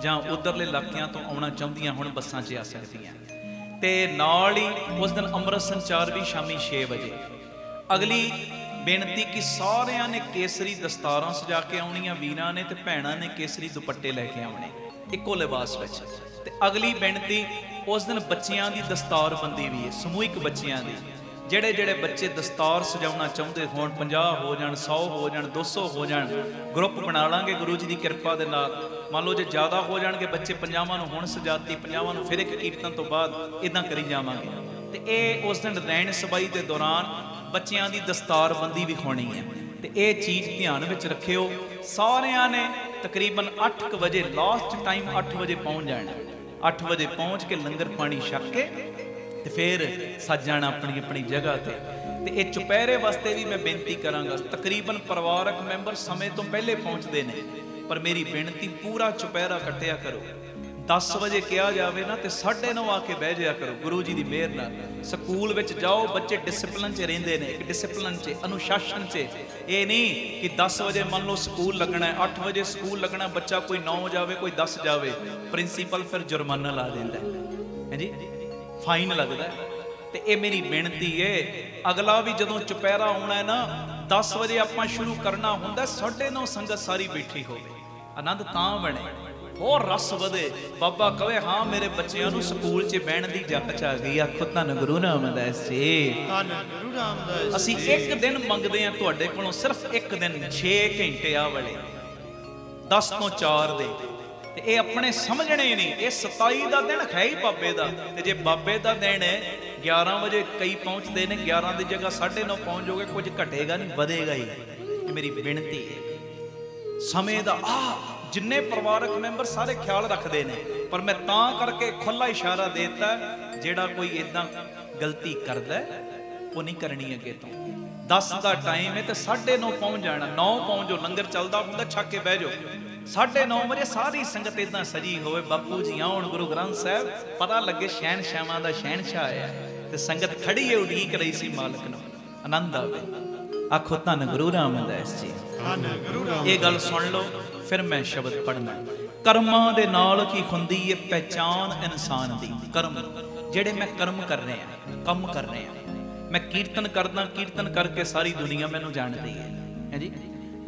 जां उधरले इलाकियां तो आउणा चाहुंदियां हुण बसां 'ਚ आ सकदियां ते नाल ही उस दिन अमृत संचार भी शामी 6 ਵਜੇ। अगली बेनती कि सारिआं ने केसरी दस्तारां सजा के आउणियां वीरां ने ते भैणां ने केसरी दुपट्टे लैके आउणे इक्को लिबास विच। ते अगली बेनती उस दिन बच्चियां दी दस्तारबंदी भी है, समूहिक बच्चियां दी। जिहड़े जिहड़े बच्चे दस्तार सजाउणा चाहुंदे होण 50 हो जाण, 100 हो जाण, 200 हो जाण, ग्रुप बना लांगे गुरु जी दी किरपा दे नाल। मान लो जे ज़्यादा हो जाणगे बच्चे 50 नूं हुण सजाती, 50 नूं फिर एक कीर्तन तो बाद इदां करी जावांगे। ते इह उस दिन रैण सबाई दे दौरान बच्चियां दी दस्तारबंदी भी होणी है। ते इह चीज़ ध्यान विच रखिओ। सारिआं ने तकरीबन 8 ਵਜੇ लास्ट टाइम 8 ਵਜੇ पहुंच जाणा। 8 ਵਜੇ पहुँच के लंगर पानी छक के तो फिर सज जाना अपनी अपनी जगह पर। तो ये चुपहरे वास्ते भी मैं बेनती कराँगा, तकरीबन परिवारक मैंबर समय तो पहले पहुँचते हैं, पर मेरी बेनती पूरा चुपहरा कट्टिया करो। 10 ਵਜੇ कहा जाए ना तो 9:30 आके बह जाया करो। गुरु जी की मेहर नाल स्कूल में जाओ, बच्चे डिसिपलिन च रेंदे ने, एक डिसिपलिन च अनुशासन च। ये नहीं कि 10 ਵਜੇ मान लो स्कूल लगना है, 8 ਵਜे स्कूल लगना, बच्चा कोई 9 जाए कोई 10 जाए, प्रिंसीपल फिर जुर्माना ला देता है जी, फाइन लगता है। तो ये मेरी बेनती है। अगला भी जदों चुपहरा आना है ना 10 ਵਜੇ आपां शुरू करना हुंदा, 9:30 संगत सारी बैठी होवे, आनंद तां बणे और रस वधे। बाबा कहे हाँ मेरे बच्चों नूं स्कूल च बहन की जाच आ गई। आखो धन गुरु रामदास जी, धन गुरु रामदास। असीं एक दिन मंगदे हां तुहाडे कोलों, सिर्फ एक दिन 6 घंटे आ वाले 10 ਤੋਂ 4 दे। ते ये अपने समझने ही नहीं, ये 27 का दिन है ही बाबे का। तो जे बाबे का दिन 11 ਵਜੇ कई पहुँचते हैं, 11 की जगह 9:30 पहुँचोगे, कुछ घटेगा नहीं, वधेगा ही। मेरी बेनती है समय का जिन्ने परिवारक मैंबर सारे ख्याल रखते हैं, पर मैं तां करके खुला इशारा देता जेड़ा कोई इदां गलती करता वो नहीं करनी। अगे तो 10 का टाइम है तो 9:30 पहुँच जाना, 9 पहुँचो लंगर चलता होंगे छाके बह जाओ। 9:30 ਵਜੇ सारी संगत इदा सजी होवे, बापू जी आउण, गुरु ग्रंथ साहब, पता लगे शहनशाह का शहनशाह आया। तो संगत खड़ी है, उड़ीक रही सी मालक नूं, आनंद आवे। आखो धन गुरु रामदास जी, धन गुरु रामदास। ये गल सुन लो फिर मैं शब्द पढ़ना। कर्मां दे नाल की हुंदी है पहचान इंसान दी। कर्म जेड़े मैं कर्म कर रहे हैं, कम कर रहे हैं। मैं कीर्तन करदा, कीर्तन करके सारी दुनिया मैनूं जानदी है, है जी।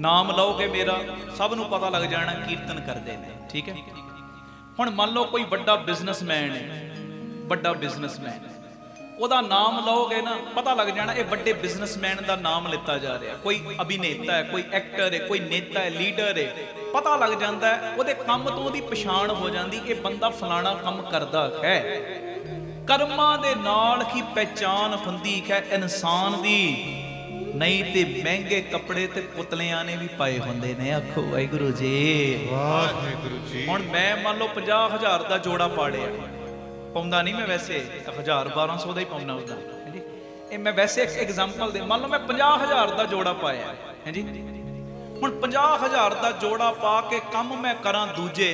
नाम लओगे मेरा सब नूं पता लग जाना कीर्तन करदे ने, ठीक है। हुण मान लो कोई वड्डा बिजनेसमैन है, वड्डा बिजनेसमैन ਉਹਦਾ नाम ਲਓਗੇ ना पता लग जाना ये ਵੱਡੇ बिजनेसमैन का नाम लिता जा रहा। कोई अभिनेता है, कोई एक्टर है, कोई नेता है, लीडर है, पता लग जाता है ਉਹਦੇ ਕੰਮ ਤੋਂ ਉਹਦੀ ਪਛਾਣ हो जाती, ये बंदा ਫਲਾਣਾ ਕੰਮ करता है। कर्मा ਦੇ ਨਾਲ ਹੀ पहचान ਹੁੰਦੀ ਹੈ इंसान ਦੀ, नहीं तो महंगे कपड़े तो पुतलियां ने भी पाए होंगे ने। आखो वाहिगुरू जी, वाहिगुरू जी। ਹੁਣ मैं मान लो 50,000 का जोड़ा पाड़िया, पाउंदा नहीं मैं वैसे 1000-1200 ही पाउंदा होंदा है जी। ये मैं वैसे एक एग्जाम्पल दे, मान लो मैं 50,000 का जोड़ा पाया है जी। हुण 50,000 का जोड़ा पा के कम मैं करा दूजे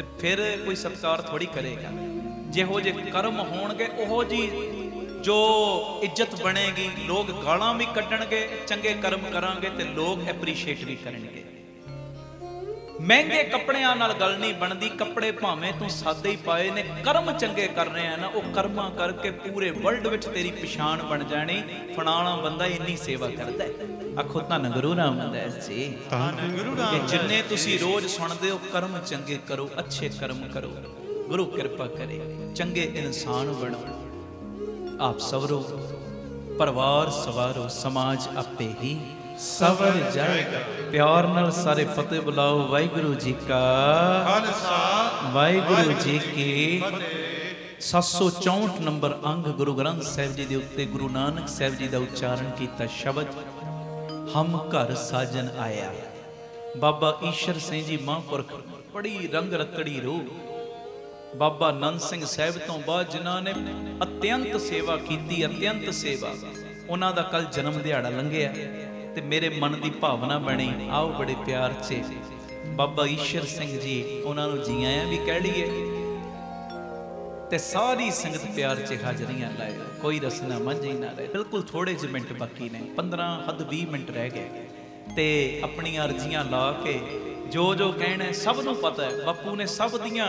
तो फिर कोई सत्कार थोड़ी करेगा। जिहो जे कर्म होणगे ओहो जी जो इज्जत बनेगी, लोग गालां भी कड्डणगे, चंगे कर्म करांगे तो लोग एप्रीशिएट भी करनगे। महंगे कपड़ियां नाल गल नहीं बनती, कपड़े भावें तू सादे ही पाए ने, कर्म चंगे कर रहे हैं ना, वो कर्मा करके पूरे वर्ल्ड विच तेरी पछाण बन जानी। फलाना बंदा इन्नी सेवा करता है। आखो धन गुरु रामदास जी, धन गुरु रामदास। जिन्ने तुसी रोज सुनदे हो कर्म चंगे करो, अच्छे कर्म करो, गुरु कृपा करे, चंगे इंसान बनो। आप सवरो, परिवार सवारो, समाज आपे ही सवर जाएगा। प्यार नाल सारे फतेह बुलाओ, वाहिगुरु जी का खालसा, वाहिगुरु जी की। 764 नंबर अंग गुरु ग्रंथ साहिब जी के उत्ते गुरु नानक साहिब जी का उच्चारण किया शब्द हम घर साजन आया। बाबा ईश्वर सिंह जी महापुरख बड़ी रंग रतड़ी रूह, बाबा नंद सिंह साहिब तो बाद जिन्होंने अत्यंत सेवा की, अत्यंत सेवा। उन्हां दा कल जन्म दिहाड़ा लंघिया ते मेरे मन की भावना बनी आओ बड़े प्यार से बाबा ईश्वर सिंह जी उन्हां नूं जी आया भी कह लईए ते सारी संगत प्यार से हाजरियां लाए, कोई रसना मंझी ना रहे। बिल्कुल थोड़े जे मिनट बाकी ने, 15 हद 20 मिनट रह गए ते अपनी अर्जियां ला के जो कहना है सब नूं पता है। बापू ने सब दियां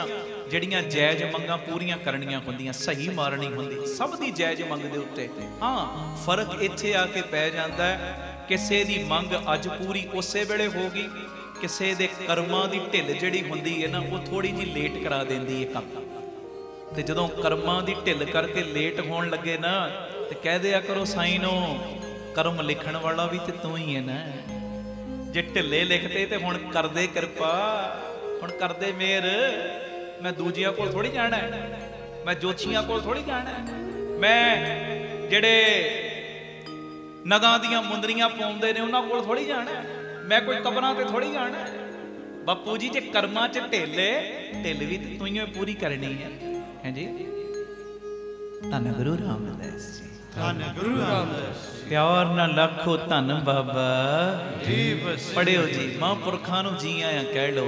जड़ियां जायज़ मंगां पूरियां करनियां हुंदियां, सही मारनी हुंदी सब दी जायज़ मंग दे उत्ते। हाँ, फर्क इत्थे आके पै जांदा है किसे दी मंग अज पूरी उसे वेले होगी, किसे दे कर्मां दी ढिल जिहड़ी हुंदी है ना वो थोड़ी जी लेट करा देंदी है काम। तो जदों कर्मां दी ढिल करके लेट होण लगे ना तो कह दिया करो साइनो कर्म लिखण वाला भी तो तू ही है ना, जे ढिले लिखते तो हुण कर दे कृपा, हुण कर दे मेहर। मैं दूजियां कोल थोड़ी जाना है, मैं जोशियां कोल थोड़ी जाना है, मैं जेडे नगां दियां मुंदरियां पाउंदे ने उन्हां कोल थोड़ी जाना है, मैं कोई कबरां ते थोड़ी जाना है। बापू जी जे कर्मां च ढिल भी तो तूं ही पूरी करनी है। हैं जी, धन गुरु रामदास जी, धन गुरु रामदास। प्यार ना लाखो धन बाबा पढ़ियो जी, महापुरखां नूं जी आया कह लो।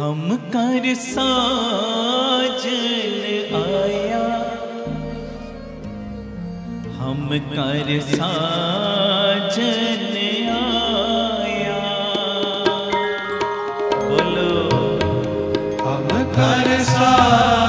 हम घर साजन आया, हम घर साजन आया, बोलो हम घर साजन।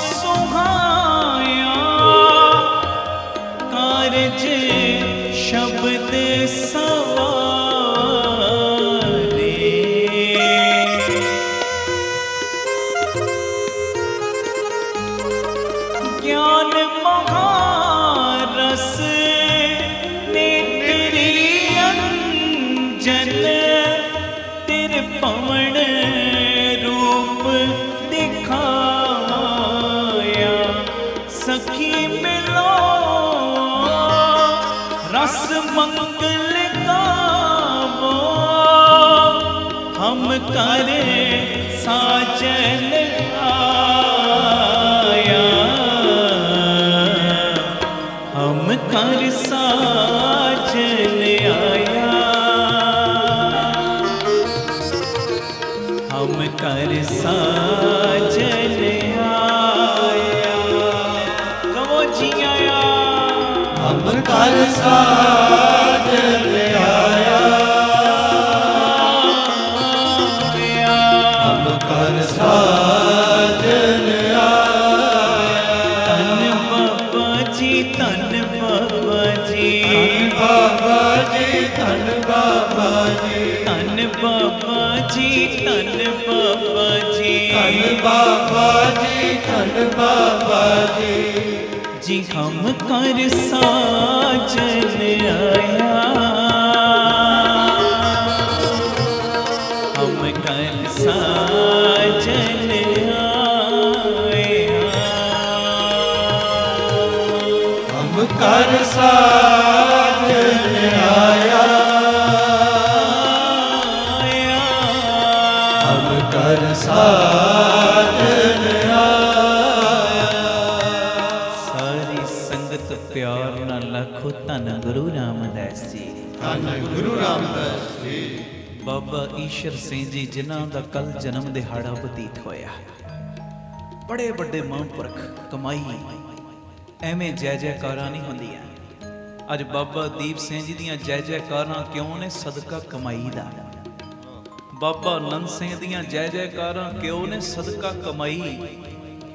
सुहाया जन तिर पवन रूप दिखाया, सखी मिलो रस मंगल गावो, हम घर साजन आया, हम घर साजन आया, कर साजन आया। कहो जी आया, हम कर साजन आया, हम कर साजन आया। धन बाबा जी, धन बाबा जी, धन बाबा जी, धन बाबा जी, धन बाबा जी, धन बाबा जी, धन बाबा जी, धन बाबा जी। जी हम घर साजन आया, हम घर साजन आया, हम घर साजन आया, घर साजन आया। सारी संगत प्यार नाल लाखों धन गुरु रामदास जी, धन गुरु रामदास जी। बाबा ईश्वर सिंह जी जिन्हां दा कल जन्म दिहाड़ा बतीत होया, बड़े बड़े महापुरख कमाई एवें जय जयकारा नहीं होंदियां। अज बाबा दीप सिंह जी दीयां जय जयकारा क्यों ने? सदका कमाई दा। बाबा नंद सिंह दियां जय जयकारा क्यों ने? सदका कमाई है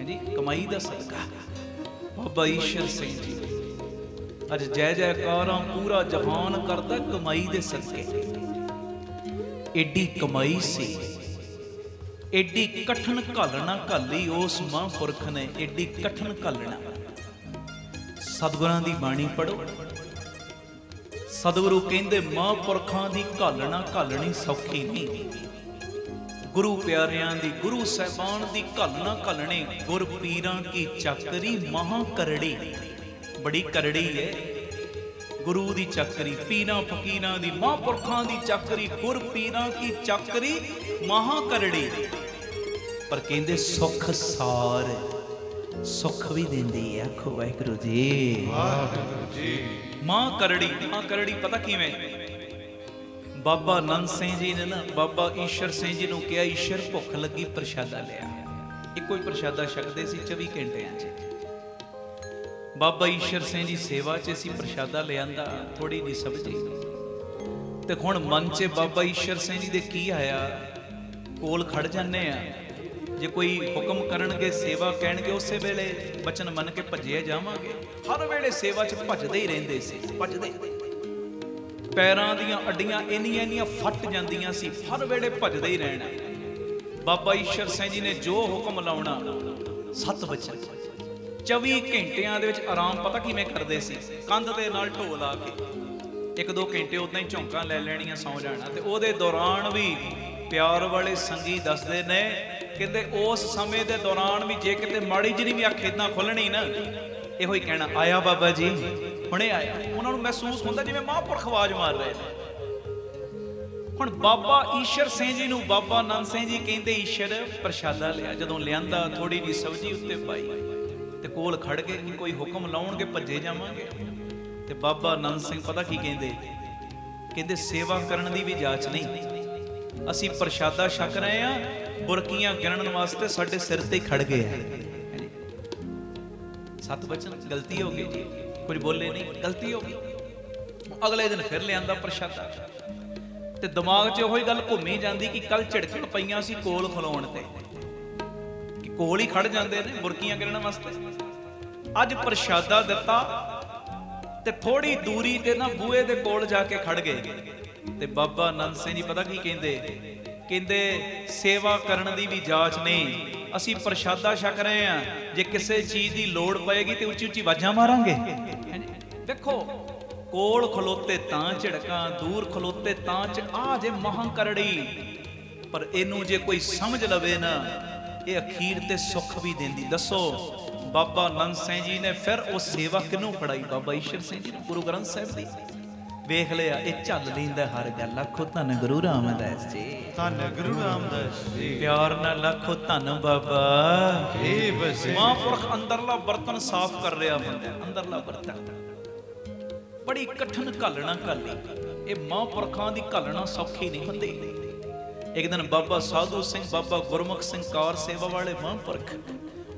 जी, कमाई दा सदका। बाबा ईश्वर सिंह जी अज जय जयकारा पूरा जहान करता कमाई दे सदके। एडी कमाई सी, एडी कठिन घालना घाली उस महापुरख ने, एडी कठिन घालना। सतगुरां दी बाणी पढ़ो, सतगुरु कहते महापुरखों की घालना घालनी सौखी नहीं। गुरु प्यारियां दी, गुरु साहिबान की घालना घालनी, गुर पीरां की चाकरी महा करड़ी, बड़ी करड़ी है गुरु की चाकरी। पीरां फकीरां की, महापुरखों की चाकरी, गुर पीरां की चाकरी महा करड़ी, पर कहते सुख सार, सुख भी देंदी। आखो वाहिगुरु जी, वाहिगुरु जी। मां करड़ी, मां करड़ी पता किवें? बाबा नंद सिंह जी ने ना बाबा ईश्वर सिंह जी ने कहा, ईश्वर भुख लगी प्रशादा लिया। एको ही प्रशादा छकते सी 24 घंटियां च। बाबा ईश्वर सिंह जी सेवा च सी, प्रशादा लियांदा थोड़ी जी सब्जी। ते हुण मन च बाबा ईश्वर सिंह जी दे की आया, कोल खड़ जाने आ, जे कोई हुक्म करनगे, सेवा कहणगे, उसे वेले बचन मन के भजे जावांगे। हर वेले सेवा च भजदे ही रहिंदे सी, भजदे। पैरां दीयां अड्डियां इन्नियां इन्नियां फट जांदियां सी, हर वेले भजदे ही रहना। बाबा ईश्वर सिंह जी ने जो हुक्म लाउणा, सत वचन 24 घंटियां दे विच आराम पता किवें करदे सी? कंध दे नाल ढो ला के 1-2 घंटे उदां ही झोंकां ले लैणीआं, सौ जाणा। ते ओहदे दौरान भी प्यार वाले संगी दसदे ने, कहते उस समय के दौरान भी जे किते माड़ी जी भी अख इदां खोलणी ना, इहो ही कहना आया बाबा जी, हुणे आया। उन्हां नूं महसूस हुंदा जिवें महापुरख आवाज़ मार रहे ने। हुण बाबा ईश्वर सिंह जी नूं बाबा नंद सिंह जी कहंदे ईश्वर प्रशादा लिया। जदों लियांदा थोड़ी जी सब्जी उत्ते पाई, ते कोल खड़ के कोई हुक्म लाउणगे भजे जावांगे। ते बाबा नंद सिंह पता की कहंदे? कहंदे सेवा करन दी भी जाच नहीं, असी प्रशादा छक रहे आ, बुरकियां गिनन वास्ते साडे सिर ते खड़ गए हैं। सत वचन, गलती हो गई, कुछ बोले नहीं, गलती हो गई। अगले दिन फिर लियांदा प्रशादा, ते दिमाग च ओही गल घुमी जांदी कि कल झिड़कण पईयां सी कोल खलोण ते, कि कोल ही खड़ जांदे ने बुरकियां गिनन वास्ते। अज प्रशादा दिता, ते थोड़ी दूरी ते ना बूहे दे कोल जाके खड़ गए। ते बाबा नंद सिंह जी पता की कहंदे? कहते सेवा करन दी भी जाच नहीं, असी प्रशादा छक रहे हैं, जे किसी चीज़ की लौड़ पएगी तो उची उची आवाज़ां मारांगे। देखो कोल खलोते तां झिड़कां, दूर खलोते तां आ जे मां करड़ी, पर इनू जे कोई समझ लवे ना, ये अखीर ते सुख भी देंदी। दसो बाबा नंद सिंह जी ने फिर वो सेवा किनू फड़ाई? बाबा ईश्वर सिंह जी गुरु ग्रंथ साहिब दी। वेख लिया ये झल लींदा हर गल। आखो धन गुरु रामदास जी, धन गुरु रामदास जी। प्यार नाल आखो धन बाबा। महापुरख अंदरला बर्तन साफ कर रहा बंदा, अंदरला बर्तन बड़ी कठिन घालना घाली। ये महापुरखों की घालना सौखी नहीं होती। एक दिन बाबा साधु सिंह, बाबा गुरमुख सिंह कार सेवा वाले महापुरख,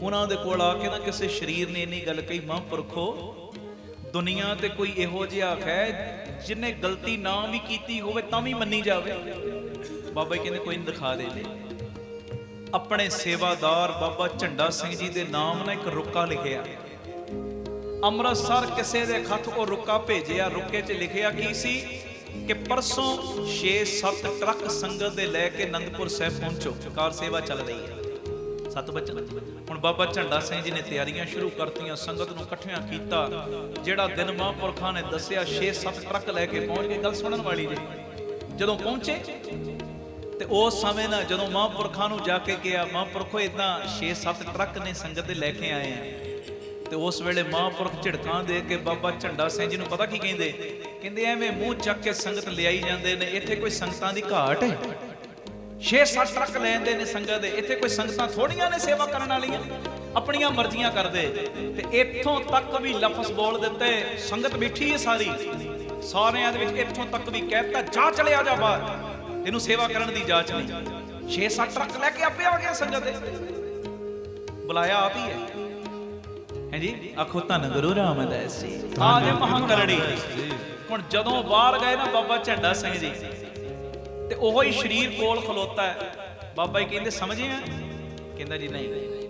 उन्होंने कोल आके ना किसी शरीर ने इन्नी गल कही, महापुरखो दुनिया ते कोई इहो जिहा है जिन्हें गलती ना भी की होवे तां भी मन्नी जावे। बाबा कहते कोई दिखा दे ले। अपने सेवादार बाबा चंडा सिंह जी के नाम ने एक रुका लिखिया। अमृतसर किसी के खत को रुका भेजे। रुके च लिखिया की सी कि परसों 6-7 ट्रक संगत दे लैके आनंदपुर साहब पहुंचो, कार सेवा चल रही है। 7 बजे हुण बाबा झंडा सिंह जी ने तैयारियां शुरू करतियां, संगत नूं इकट्ठियां कीता। जिहड़ा दिन महापुरखां ने दस्सिया 6-7 ट्रक लैके पहुंच गए। गल सुणन वाली जी, जदों पहुंचे तो उस समय ना जदों महापुरखां नूं जाके कहा, महापुरखो इदां 6-7 ट्रक ने संगत दे लैके आए हैं। तो उस वेले महापुरख झिड़कां दे के बाबा झंडा सिंह जी नूं पता की कहिंदे, कहिंदे एवें मूँह चक के संगत लिआई जांदे ने, इत्थे कोई संगतां दी घाट है? 6-7 ट्रक लैंदे ने संगत दे, इत्थे कोई संगतां थोड़ियां ने सेवा करन वालियां, अपणियां मर्जियां करदे। ते इत्थों तक भी लफज बोल दित्ते, संगत बैठी है सारी, सारिआं दे विच इत्थों तक भी कहता जा चले आ जा बाहर, इहनूं सेवा करन दी जाच नहीं। 6-7 ट्रक लैके आपे आ गया संगत दे, बुलाया आप ही है। है जी, आखो धन गुरु रामदास जी। आज महाकरणी हुण जदों बाहर गए ना बाबा झंडा सिंह जी, ते ओहो ही शरीर कोल खलोता है। बाबा जी कहंदे समझे आ? कहंदा जी नहीं।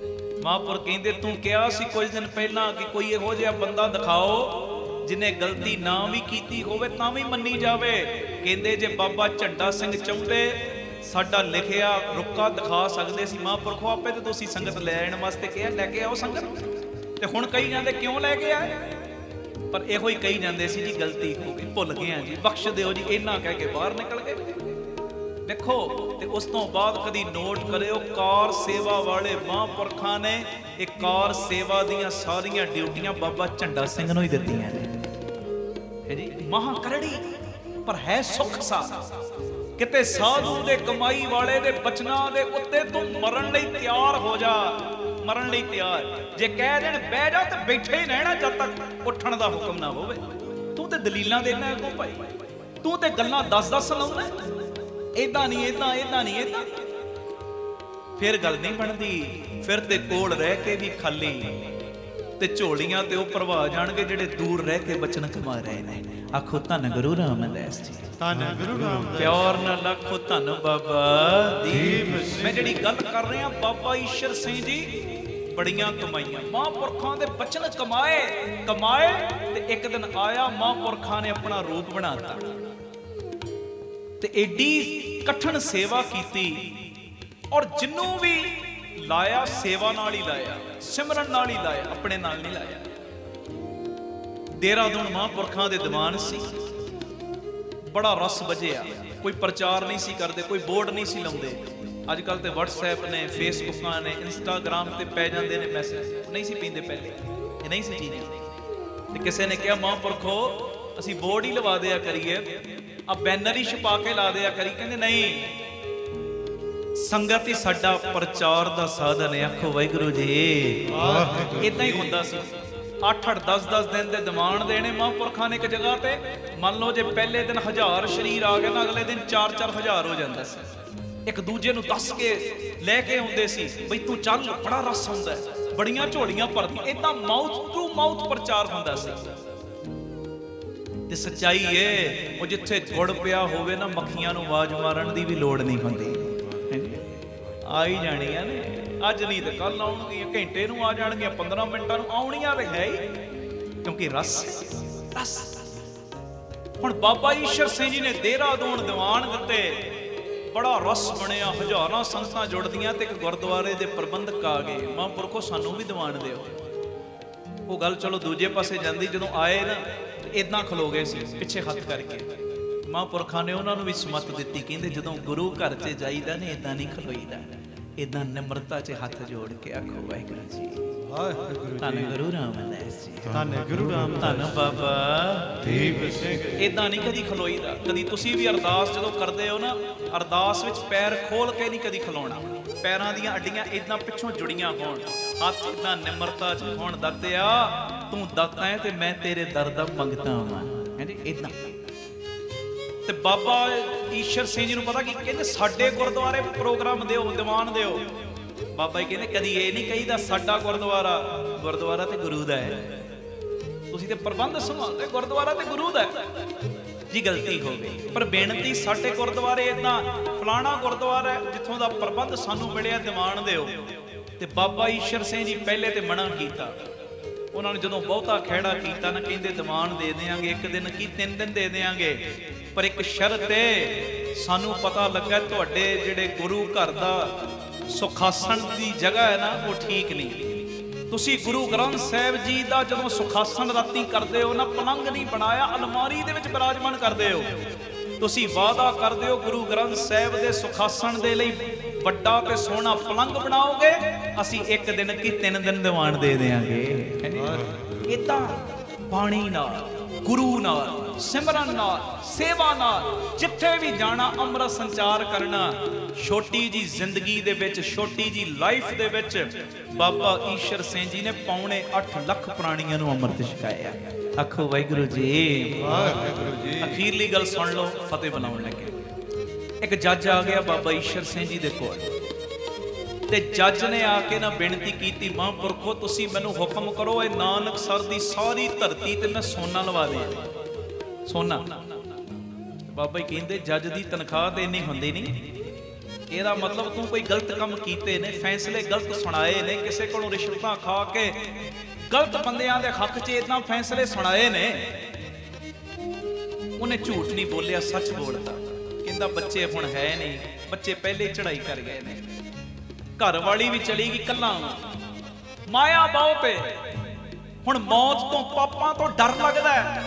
महापुर कहंदे तूं किहा सी कुछ दिन पहला कि कोई इहो जिहा बंदा दिखाओ जिन्हें गलती ना भी कीती होवे तां भी मन्नी जावे। कहंदे जे बाबा झंडा सिंह चाहुंदे साडा लिखिया रुका दिखा सकदे सी। महापुरखो आपे ते तुसीं संगत लैण वास्ते कहा, लैके आओ संगत। तो हुण कही जाते क्यों लैके आए? पर इहो ही कही जाते जी गलती हो गई, भुल गए जी, बख्श दो जी, इन्ना कह के बाहर निकल गए। देखो तो उस तो बाद कदी नोट करो, कार सेवा वाले महापुरखा ने एक कार सेवा दियां सारियां ड्यूटियां बाबा झंडा सिंह नूं ही दित्तियां ने। है जी महाकरणी, पर है सुख सा। किते साधु दे कमाई वाले दे बचना दे उत्ते तूं मरण लई तैयार हो जा, मरण लई तैयार। जे कह देण बह जा ते बैठे ही रहना जद तक उठण दा हुक्म ना होवे। तू ते दलीलां देना अगों भाई, तू ते गल्लां दस लाउना, इदां नहीं इदां, इदां नहीं इदां, फिर गल नहीं बनदी। फिर ते कोल रह के भी खाली ते झोलियां ते उह परवा जाणगे जिहड़े दूर रह के बचन कमा रहे ने। आखो धन गुरु रामदास जी, धन गुरु रामदास। प्यार नाल आखो धन बाबा दीप। मैं जिहड़ी गल कर रहा बाबा ईश्वर सिंह जी बड़ियां कमाइयां महापुरखों के बचन कमाए कमाए। ते एक दिन आया महापुरखा ने अपना रूप बनाता ते एडी कठिन सेवा कीती, और जिन्नू भी लाया सेवा नाल ही लाया, सिमरन नाल ही लाया, अपने नाल नहीं लाया। देहरादून महापुरखों के दीवान सी, बड़ा रस बजया। कोई प्रचार नहीं सी करते, कोई बोर्ड नहीं सी लाउंदे। अजकल तो वट्सएप ने, फेसबुक ने, इंस्टाग्राम से पै जाते हैं मैसेज, नहीं सी पींदे पहले, ये नहीं सी चीज़। किसी ने कहा महापुरखो असी बोर्ड ही लवा दिया करिए, आ बैनर ही छपा के ला दिया करिए। कहते नहीं, संगत ही साडा प्रचार का साधन है। आखो वाहिगुरू जी, इदां ही हुंदा सी। 8-8, 10-10 दिन के डिमांड देने महापुरखा ने एक जगह पे। मान लो जो पहले दिन 1000 शरीर आ गया ना, अगले दिन 4-4 हज़ार हो जाता है। एक दूजे को दस के लैके आते बी तू चल, बड़ा रस होंगे, बड़िया झोलियां भरती, इदा माउथ टू माउथ प्रचार होंदा सी। सच्चाई है वो जिथे गुड़ पिया होवे ना, मक्खियां नूं आवाज मारन की भी लोड़ नहीं होंदी, आ ही जाणियां ने। अज नहीं तो कल आउणगी, घंटे नूं आ जाणगीआं, 15 मिनटां नूं आउणियां ते है ही, क्योंकि रस रस। हुण बाबा ईश्वर सिंह जी ने देहरादून दीवान दिते, बड़ा रस बनिया, हज़ारां संगतां जुड़दियां ते एक गुरद्वारे दे प्रबंधक आ गए, महापुरखो सानूं भी दीवान दिओ। वो गल चलो दूजे पासे जांदी। जदों आए ना इदा खलो गए सी पिछे हथ करके। महापुरखा ने उन्होंने भी समत दी, कहते जो गुरु घर से जाईदा ने इदा नहीं खलोईदा, इदा निम्रता च हथ जोड़ के आखो वाहिगुरू जी धन गुरु रामदास जी धन गुरु राम धन बाबा दीप सिंह। इदा नहीं कभी खलोईदा। कभी तुसी भी अरदास जो करते हो ना, अरदास विच पैर खोल के नहीं कभी खिलाना। पैरों दी अड्डियां इदा पिछों जुड़ियां होण, हथ इदा निम्रता च होण। दत्तिया तू दाता है ते मैं तेरे दर दा मंगता हां। इदा ते बाबा ईश्वर सिंह जी को पता कि कहते साडे गुरुद्वारे प्रोग्राम दो दीवान दो। बाबा जी कहते कभी ये नहीं कहीदा साडा गुरुद्वारा, गुरुद्वारा तो गुरु का है। तुसीं ते प्रबंध संभालते, गुरुद्वारा तो गुरु का है जी। गलती हो गई, पर बेनती साडे गुरुद्वारे इदा फलाना गुरुद्वारा है जिथों का प्रबंध सानू मिलिया दीवान दो। ते बाबा ईश्वर सिंह जी पहले तो मना किया। उन्होंने जो बहुता खैड़ा किया ना, कहते दीवान दे देंगे एक दिन की 3 दिन दे देंगे, पर एक शर्त है सानू पता लगा तुहाडे जिहड़े गुरु घर का सुखासन की जगह है ना वो ठीक नहीं। तुसी गुरु ग्रंथ साहिब जी का जो सुखासन राती करते हो ना, पलंग नहीं बनाया, अलमारी दे विच विराजमान करते हो। तुसी वादा करते हो गुरु ग्रंथ साहिब के सुखासन के लिए वड्डा ते सोना पलंग बनाओगे, असी एक दिन की 3 दिन दीवान दे देंगे। इदा पाणी नाल, गुरु नाल, सिमरन नाल, सेवा नाल जिथे भी जाना अमृत संचार करना। छोटी जी जिंदगी दे विच, छोटी जी लाइफ दे विच बाबा ईश्वर सिंह जी ने 8.5 लाख प्राणियों नूं अमृत छकाया। आखो वाहिगुरू जी वाहिगुरू जी। अखीरली गल सुन लो, फतेह बनाउण लगे। एक जज आ गया बाबा ईश्वर सिंह जी के कोल। जज ने आके ना बेनती की, महापुरखो तुसी मैनू हुक्म करो ये नानक सर की सारी धरती ते मैं सोना लवा देना। सोना बाबा जी कहते जज की तनख्वाह तो इन्नी होंदी नहीं, एदा मतलब तू कोई गलत काम कीते ने, फैसले गलत सुनाए ने, किसी कोलों रिश्वतां खा के गलत बंदियां दे हक च इतना फैसले सुनाए ने। उन्हें झूठ नहीं बोलिया, सच बोलता। कहता बच्चे हुण है नहीं, बच्चे पहले चढ़ाई कर गए ने, घर वाली भी चली गई, कला माया बाओ पे, हुण मौत तो पापां तो डर लगदा है।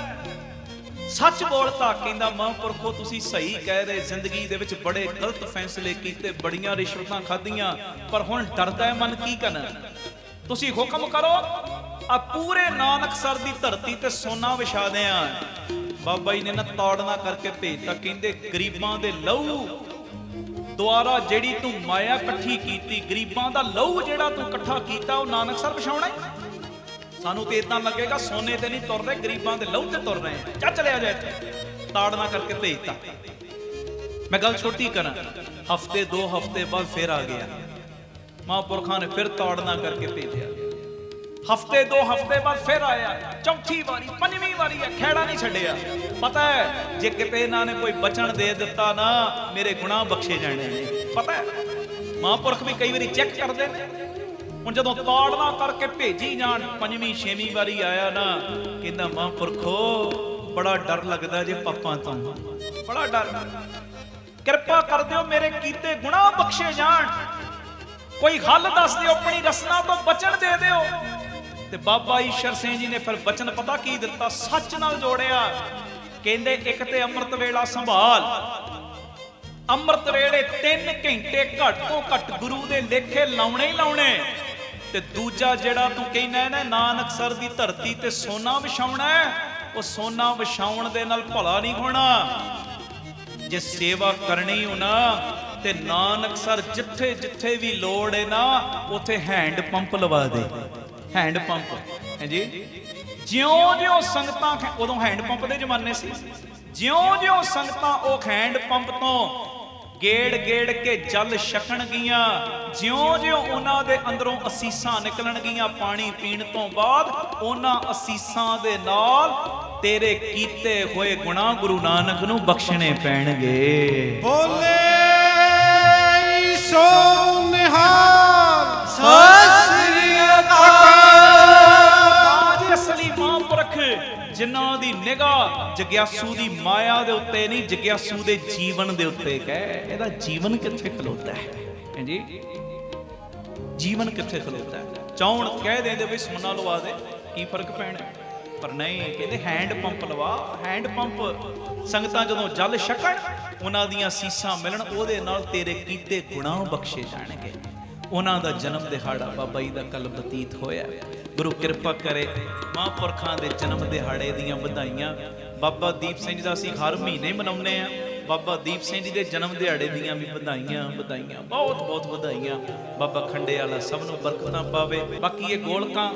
सच बोलता। कहता महापुरखो तुसी सही कह रहे, जिंदगी दे विच बड़े गलत फैसले कीते, बड़ियां रिश्वतां खादियां, पर हुण डरदा है मन की करना। तुसी हुक्म करो आ पूरे नानकसर दी धरती ते सोना विछा देआं। बाबा जी ने ना ताड़ना करके भेजता। कहते गरीबां दे लहू द्वारा जिहड़ी तू माया कट्ठी कीती, गरीबां दा लहू जिहड़ा तू कट्ठा कीता वो नानक सर विछाउणा है। सानू ते इदां लगेगा सोने ते नहीं तुर रहे, गरीबां दे लहू ते तुर रहे हैं। चल चलिया जाए, ताड़ना करके भेजता। मैं गल छोटी करा। हफ्ते 2 हफ्ते बाद फिर आ गया। महापुरखा ने फिर ताड़ना करके भेजिया। हफ्ते 2 हफ्ते बाद फिर आया। चौथी बारी, 5वीं बारी है, खेड़ा नहीं छड़िया। पता है जे किते ना ने कोई बचन दे दिता ना, मेरे गुनाह बख्शे जाने। पता है महापुरख भी कई बार चेक करते हैं। हुण जदों ताड़ना करके भेजी जान, 5वीं 6वीं बारी आया ना, कहंदा महापुरखो बड़ा डर लगदा जे पापां तों, बड़ा डर, कृपा कर दिओ मेरे कीते गुनाह बख्शे जान, कोई हल दस दिओ, अपनी रसना तो बचन दे दिओ। ते बाबा ईश्वर सिंह जी ने फिर बचन पता की दिता, सच नाल जोड़िया। कहंदे एक ते अमृत वेला संभाल, अमृत वेले 3 घंटे घट तो घट गुरु दे लेखे लाउणे ही लाउणे। ते दूजा जिहड़ा तू कहना है ना नानक सर दी धरती ते सोना विछाउणा है, वो सोना विछाउण दे नाल भला नहीं होना। जे सेवा करनी होना ते नानक सर जिथे जिथे भी लोड़ है ना उथे हैंड पंप लवा दे। हैंड पंप है जी। ज्यों ज्यों संगतां, उदों हैंड पंप दे जमाने सी, ज्यों ज्यों संगतां उह हैंड पंप तो गेड़ गेड़ के जल छकण गईयां, ज्यों ज्यों उन्हां दे अंदरों असीसां निकलण गईयां पानी पीण तो बाद, उन्हां असीसां दे नाल तेरे कीते होए गुनाह गुरु नानक नूं बख्शणे पैणगे। बोले सो निहाल ससरिया। जिन्हां दी निगाह जग्यासू दी माया दे उत्ते नहीं, जग्यासू दे जीवन दे उत्ते कह। एदा जीवन कित्थे खलोता है जी? जीवन कित्थे खलोता है? चाहण कह देंदे वी सोना लवा दे, की फर्क पैणा? पर नहीं कहते हैंड पंप लवा। हैंड पंप संगतां जदों जल छकण उन्हां दीआं सीसां मिलण, उहदे नाल तेरे कीते गुनाह बख्शे जाणगे। उन्हां दा जन्म दिहाड़ा बाबा जी दा कल बतीत होया। गुरु कृपा करे महापुरखां दे जन्म दिहाड़े दीआं वधाईआं। बाबा दीप सिंह जी दा असीं हर महीने मनाउने आ। बाबा दीप सिंह जी के जन्म दिहाड़े दीआं भी बधाईआं बधाईआं, बहुत बहुत बधाईआं। बाबा खंडे वाला सब नूं बरकतां पावे। बाकी ये गोलकां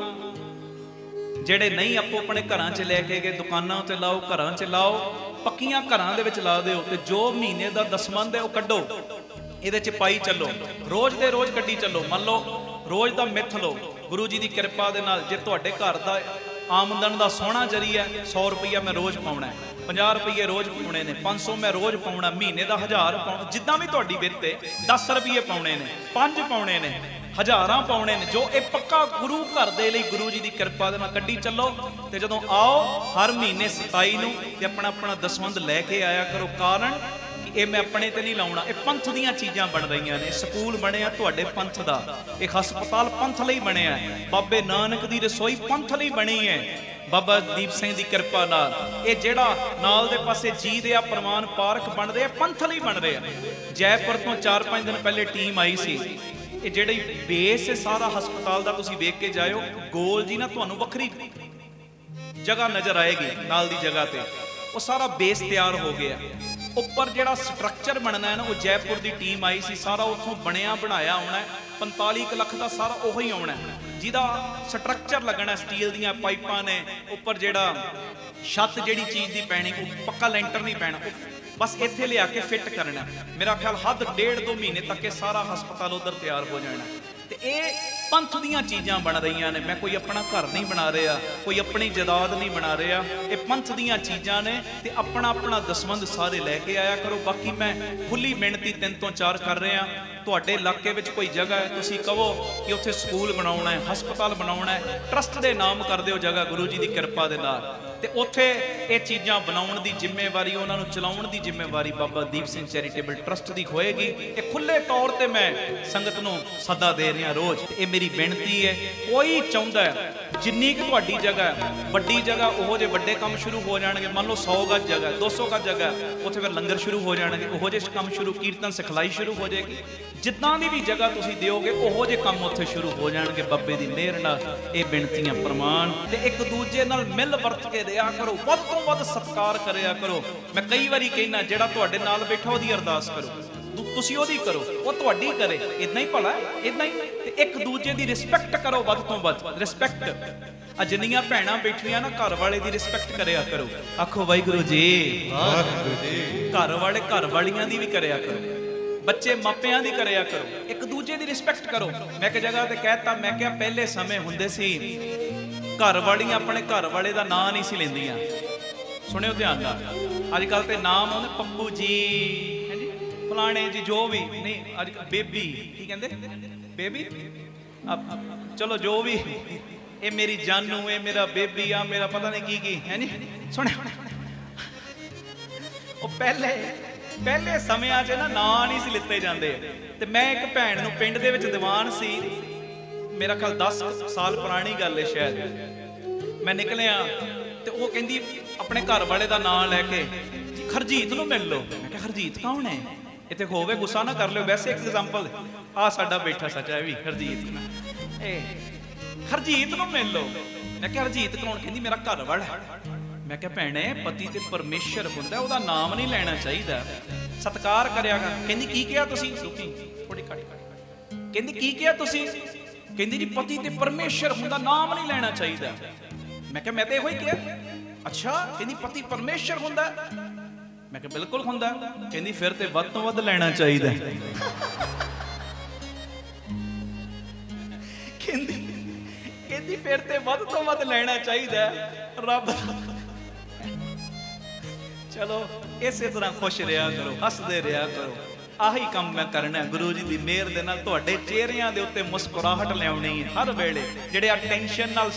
ਜਿਹੜੇ नहीं आपो अपने घरां च लैके गए दुकानां ते लाओ, घरां च लाओ, पक्कियां घरां दे विच ला दिओ ते जो महीने दा दसमंद है वो कड्डो, इहदे च पाई चलो, रोज दे रोज कड्डी चलो। मान लो रोज दा मिथ लो, गुरु जी दी कृपा दे नाल जे तुहाडे घर दा आमदन दा सोहना जरिया 100 रुपया मैं रोज पाउणा है, 50 रुपये रोज पाउणे ने, 500 मैं रोज पाउणा, महीने दा 1000 पाउणा, जिद्दां भी तुहाडी बिरत है 10 रुपये पाउणे ने, 5 पाउणे ने, 1000 पाने ने, जो एक पक्का गुरु घर के लिए गुरु जी की कृपा दे नाल कड्ढी चलो। तो जदों आओ हर महीने 27 नूं ते अपना अपना दसवंध लैके आया करो। कारण कि ये मैं अपने ते नहीं लाउणा, ये पंथ दीआं चीज़ां बन रही ने। स्कूल बणिया तुहाडे पंथ दा, एक हस्पताल पंथ लई बणिया, बाबे नानक दी रसोई पंथ लई बणी है। बाबा दीप सिंह दी कृपा नाल ये जिहड़ा नाल दे पासे जी दे परमान पार्क बन रहे पंथ लई बन रहे। जयपुर तो 4-5 दिन पहले टीम आई सी। ਇਹ ਜਿਹੜੀ ਬੇਸ ਹੈ ਸਾਰਾ ਹਸਪਤਾਲ ਦਾ ਤੁਸੀਂ ਵੇਖ ਕੇ ਜਾਇਓ। ਗੋਲ ਜੀ ਨਾ ਤੁਹਾਨੂੰ ਵੱਖਰੀ ਜਗ੍ਹਾ ਨਜ਼ਰ ਆਏਗੀ, ਨਾਲ ਦੀ ਜਗ੍ਹਾ ਤੇ ਉਹ ਸਾਰਾ ਬੇਸ ਤਿਆਰ ਹੋ ਗਿਆ। ਉੱਪਰ ਜਿਹੜਾ ਸਟਰਕਚਰ ਬਣਨਾ ਹੈ ਨਾ ਉਹ ਜੈਪੁਰ ਦੀ ਟੀਮ ਆਈ ਸੀ, ਸਾਰਾ ਉੱਥੋਂ ਬਣਿਆ ਬਣਾਇਆ ਆਉਣਾ। 45 ਲੱਖ ਦਾ ਸਾਰਾ ਉਹੀ ਆਉਣਾ ਜਿਹਦਾ ਸਟਰਕਚਰ ਲੱਗਣਾ। ਸਟੀਲ ਦੀਆਂ ਪਾਈਪਾਂ ਨੇ, ਉੱਪਰ ਜਿਹੜਾ ਛੱਤ ਜਿਹੜੀ ਚੀਜ਼ ਦੀ ਪੈਣੀ ਉਹ ਪੱਕਾ ਲੈਂਟਰ ਨਹੀਂ ਪੈਣਾ, बस इत्थे ले आके फिट करना। मेरा ख्याल हद 1.5-2 महीने तक के सारा हस्पताल उधर तैयार हो जाना। तो ये पंथ दीयां चीज़ां बन रही ने। मैं कोई अपना घर नहीं बना रहा, कोई अपनी जदाद नहीं बना रहा, ये पंथ दीयां चीज़ां ने। तो अपना अपना दसवंध सारे लैके आया करो। बाकी मैं खुली बेनती 3 तो 4 कर रहा। तुहाडे इलाके में कोई जगह है तुसीं कहो कि उत्थे स्कूल बनाउणा है, हस्पताल बनाउणा है, ट्रस्ट दे नाम कर दिओ जगह गुरु जी की कृपा दे नाल। ते उत्थे ये चीज़ां बनाउण दी जिम्मेवारी, उन्हां नूं चलाउण दी जिम्मेवारी बाबा दीप सिंह चैरिटेबल ट्रस्ट दी होएगी। ये खुले तौर ते मैं संगत नूं सदा दे रिहा रोज। ये मेरी बेनती है, कोई चाहुंदा है जिन्नी कि तुहाडी जगह है, वड्डी जगह उहो जे वड्डे काम शुरू हो जाणगे। मान लो 100 गज जगह, 200 गज जगह, उत्थे फिर लंगर शुरू हो जाणगे, उहो जे काम शुरू, कीर्तन सिखलाई शुरू हो जाएगी। जितना दी भी जगह तुसी दिओगे उहो जे काम उत्थे शुरू हो जाएंगे बब्बे दी मेहर नाल। ये बेनतियां प्रमाण ते एक दूजे नाल मिल वरत के दिया करो, वध तो वध सत्कार करिया करो। मैं कई बारी कहना जिहड़ा तुहाडे नाल बैठा उहदी अरदास करो, तुसी उहदी करो, वो तुहाडी करे, इतना ही भला, इतना ही। ते एक दूजे दी रिस्पैक्ट करो, वध तो वध रिस्पैक्ट। आ जिन्नियां भैणां बैठियां ना घर वाले दी रिस्पैक्ट करिया करो, आखो वाहिगुरू जी वाहिगुरू जी। घर वाले घर वालियां दी भी करिया करो, बच्चे मापियां दी करिया करो, एक दूजे दी रिस्पैक्ट करो। मैं एक जगह ते कहता, मैं क्या पहले समय हुंदे सी घर वालियां अपने घर वाले दा नाम नहीं सी लेंदियां। सुनियो ध्यान नाल, अजकल ते नाम आउंदे पप्पू जी, हैं जी, फलाणे जी, जो भी नहीं, अज बेबी की कहंदे, बेबी चलो जो भी, ये मेरी जानू, ये मेरा बेबी, आ मेरा पता नहीं की है जी। सुनियो, पहले समियां च ना नां नहीं सी लिते जांदे। ते मैं एक भैण नूं पिंड दे विच दीवान सी, मेरा ख्याल 10 साल पुरानी गल है शायद। मैं निकलिया ते वो कहंदी अपने घर वाले दा नां लैके, खरजीत नूं मिल लो। मैं कहा खरजीत कौन है? इत्थे होवे गुस्सा ना कर लिओ, वैसे एक एग्जाम्पल आ साडा बैठा सच्चा भी खरजीत, ए खरजीत नूं मिल लो। मैं कहा हरजीत कौन? कहंदी मेरा घर वाला। मैं क्या भैने पति तो परमेश्वर होंदा, उहदा नाम नहीं लेना चाहिए, सत्कार करिया कर। कहंदी की किया तुसीं? थोड़ी घट घट। कहंदी की किया तुसीं? कहंदी जी पति तो परमेश्वर होंदा, नाम नहीं लेना चाहिए। मैं क्या मैं तो इहो ही किया। अच्छा, कहंदी पति परमेश्वर होंदा? मैं क्या बिल्कुल होंदा। कहंदी फिर तो वध तो वध लेना चाहिए। कहंदी फिर तो वध लेना चाहिए रब। चलो इसे तरह खुश रहा करो, हसते रहा करो। आही काम मैं करना गुरु जी की मेहर दे नाल। तुहाडे चेहरियां दे उत्ते मुस्कुराहट लिआउणी है हर वेले। जिहड़े आ टेंशन नाल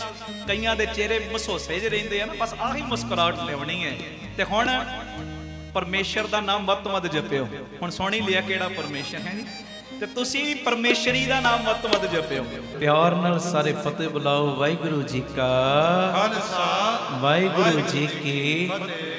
कईयां दे चेहरे मसोसे ज रहिंदे आ, बस आही मुस्कुराहट लिआउणी है। ते हुण परमेश्वर दा नाम वध तो वध जपिओ। हुण सुणी लिया किहड़ा परमेश्वर है। ते तुसी परमेश्वरी दा नाम मत मत जपियो। प्यार नाल सारे फतेह बुलाओ। वाहिगुरु जी का खालसा वाहिगुरु जी की फतेह।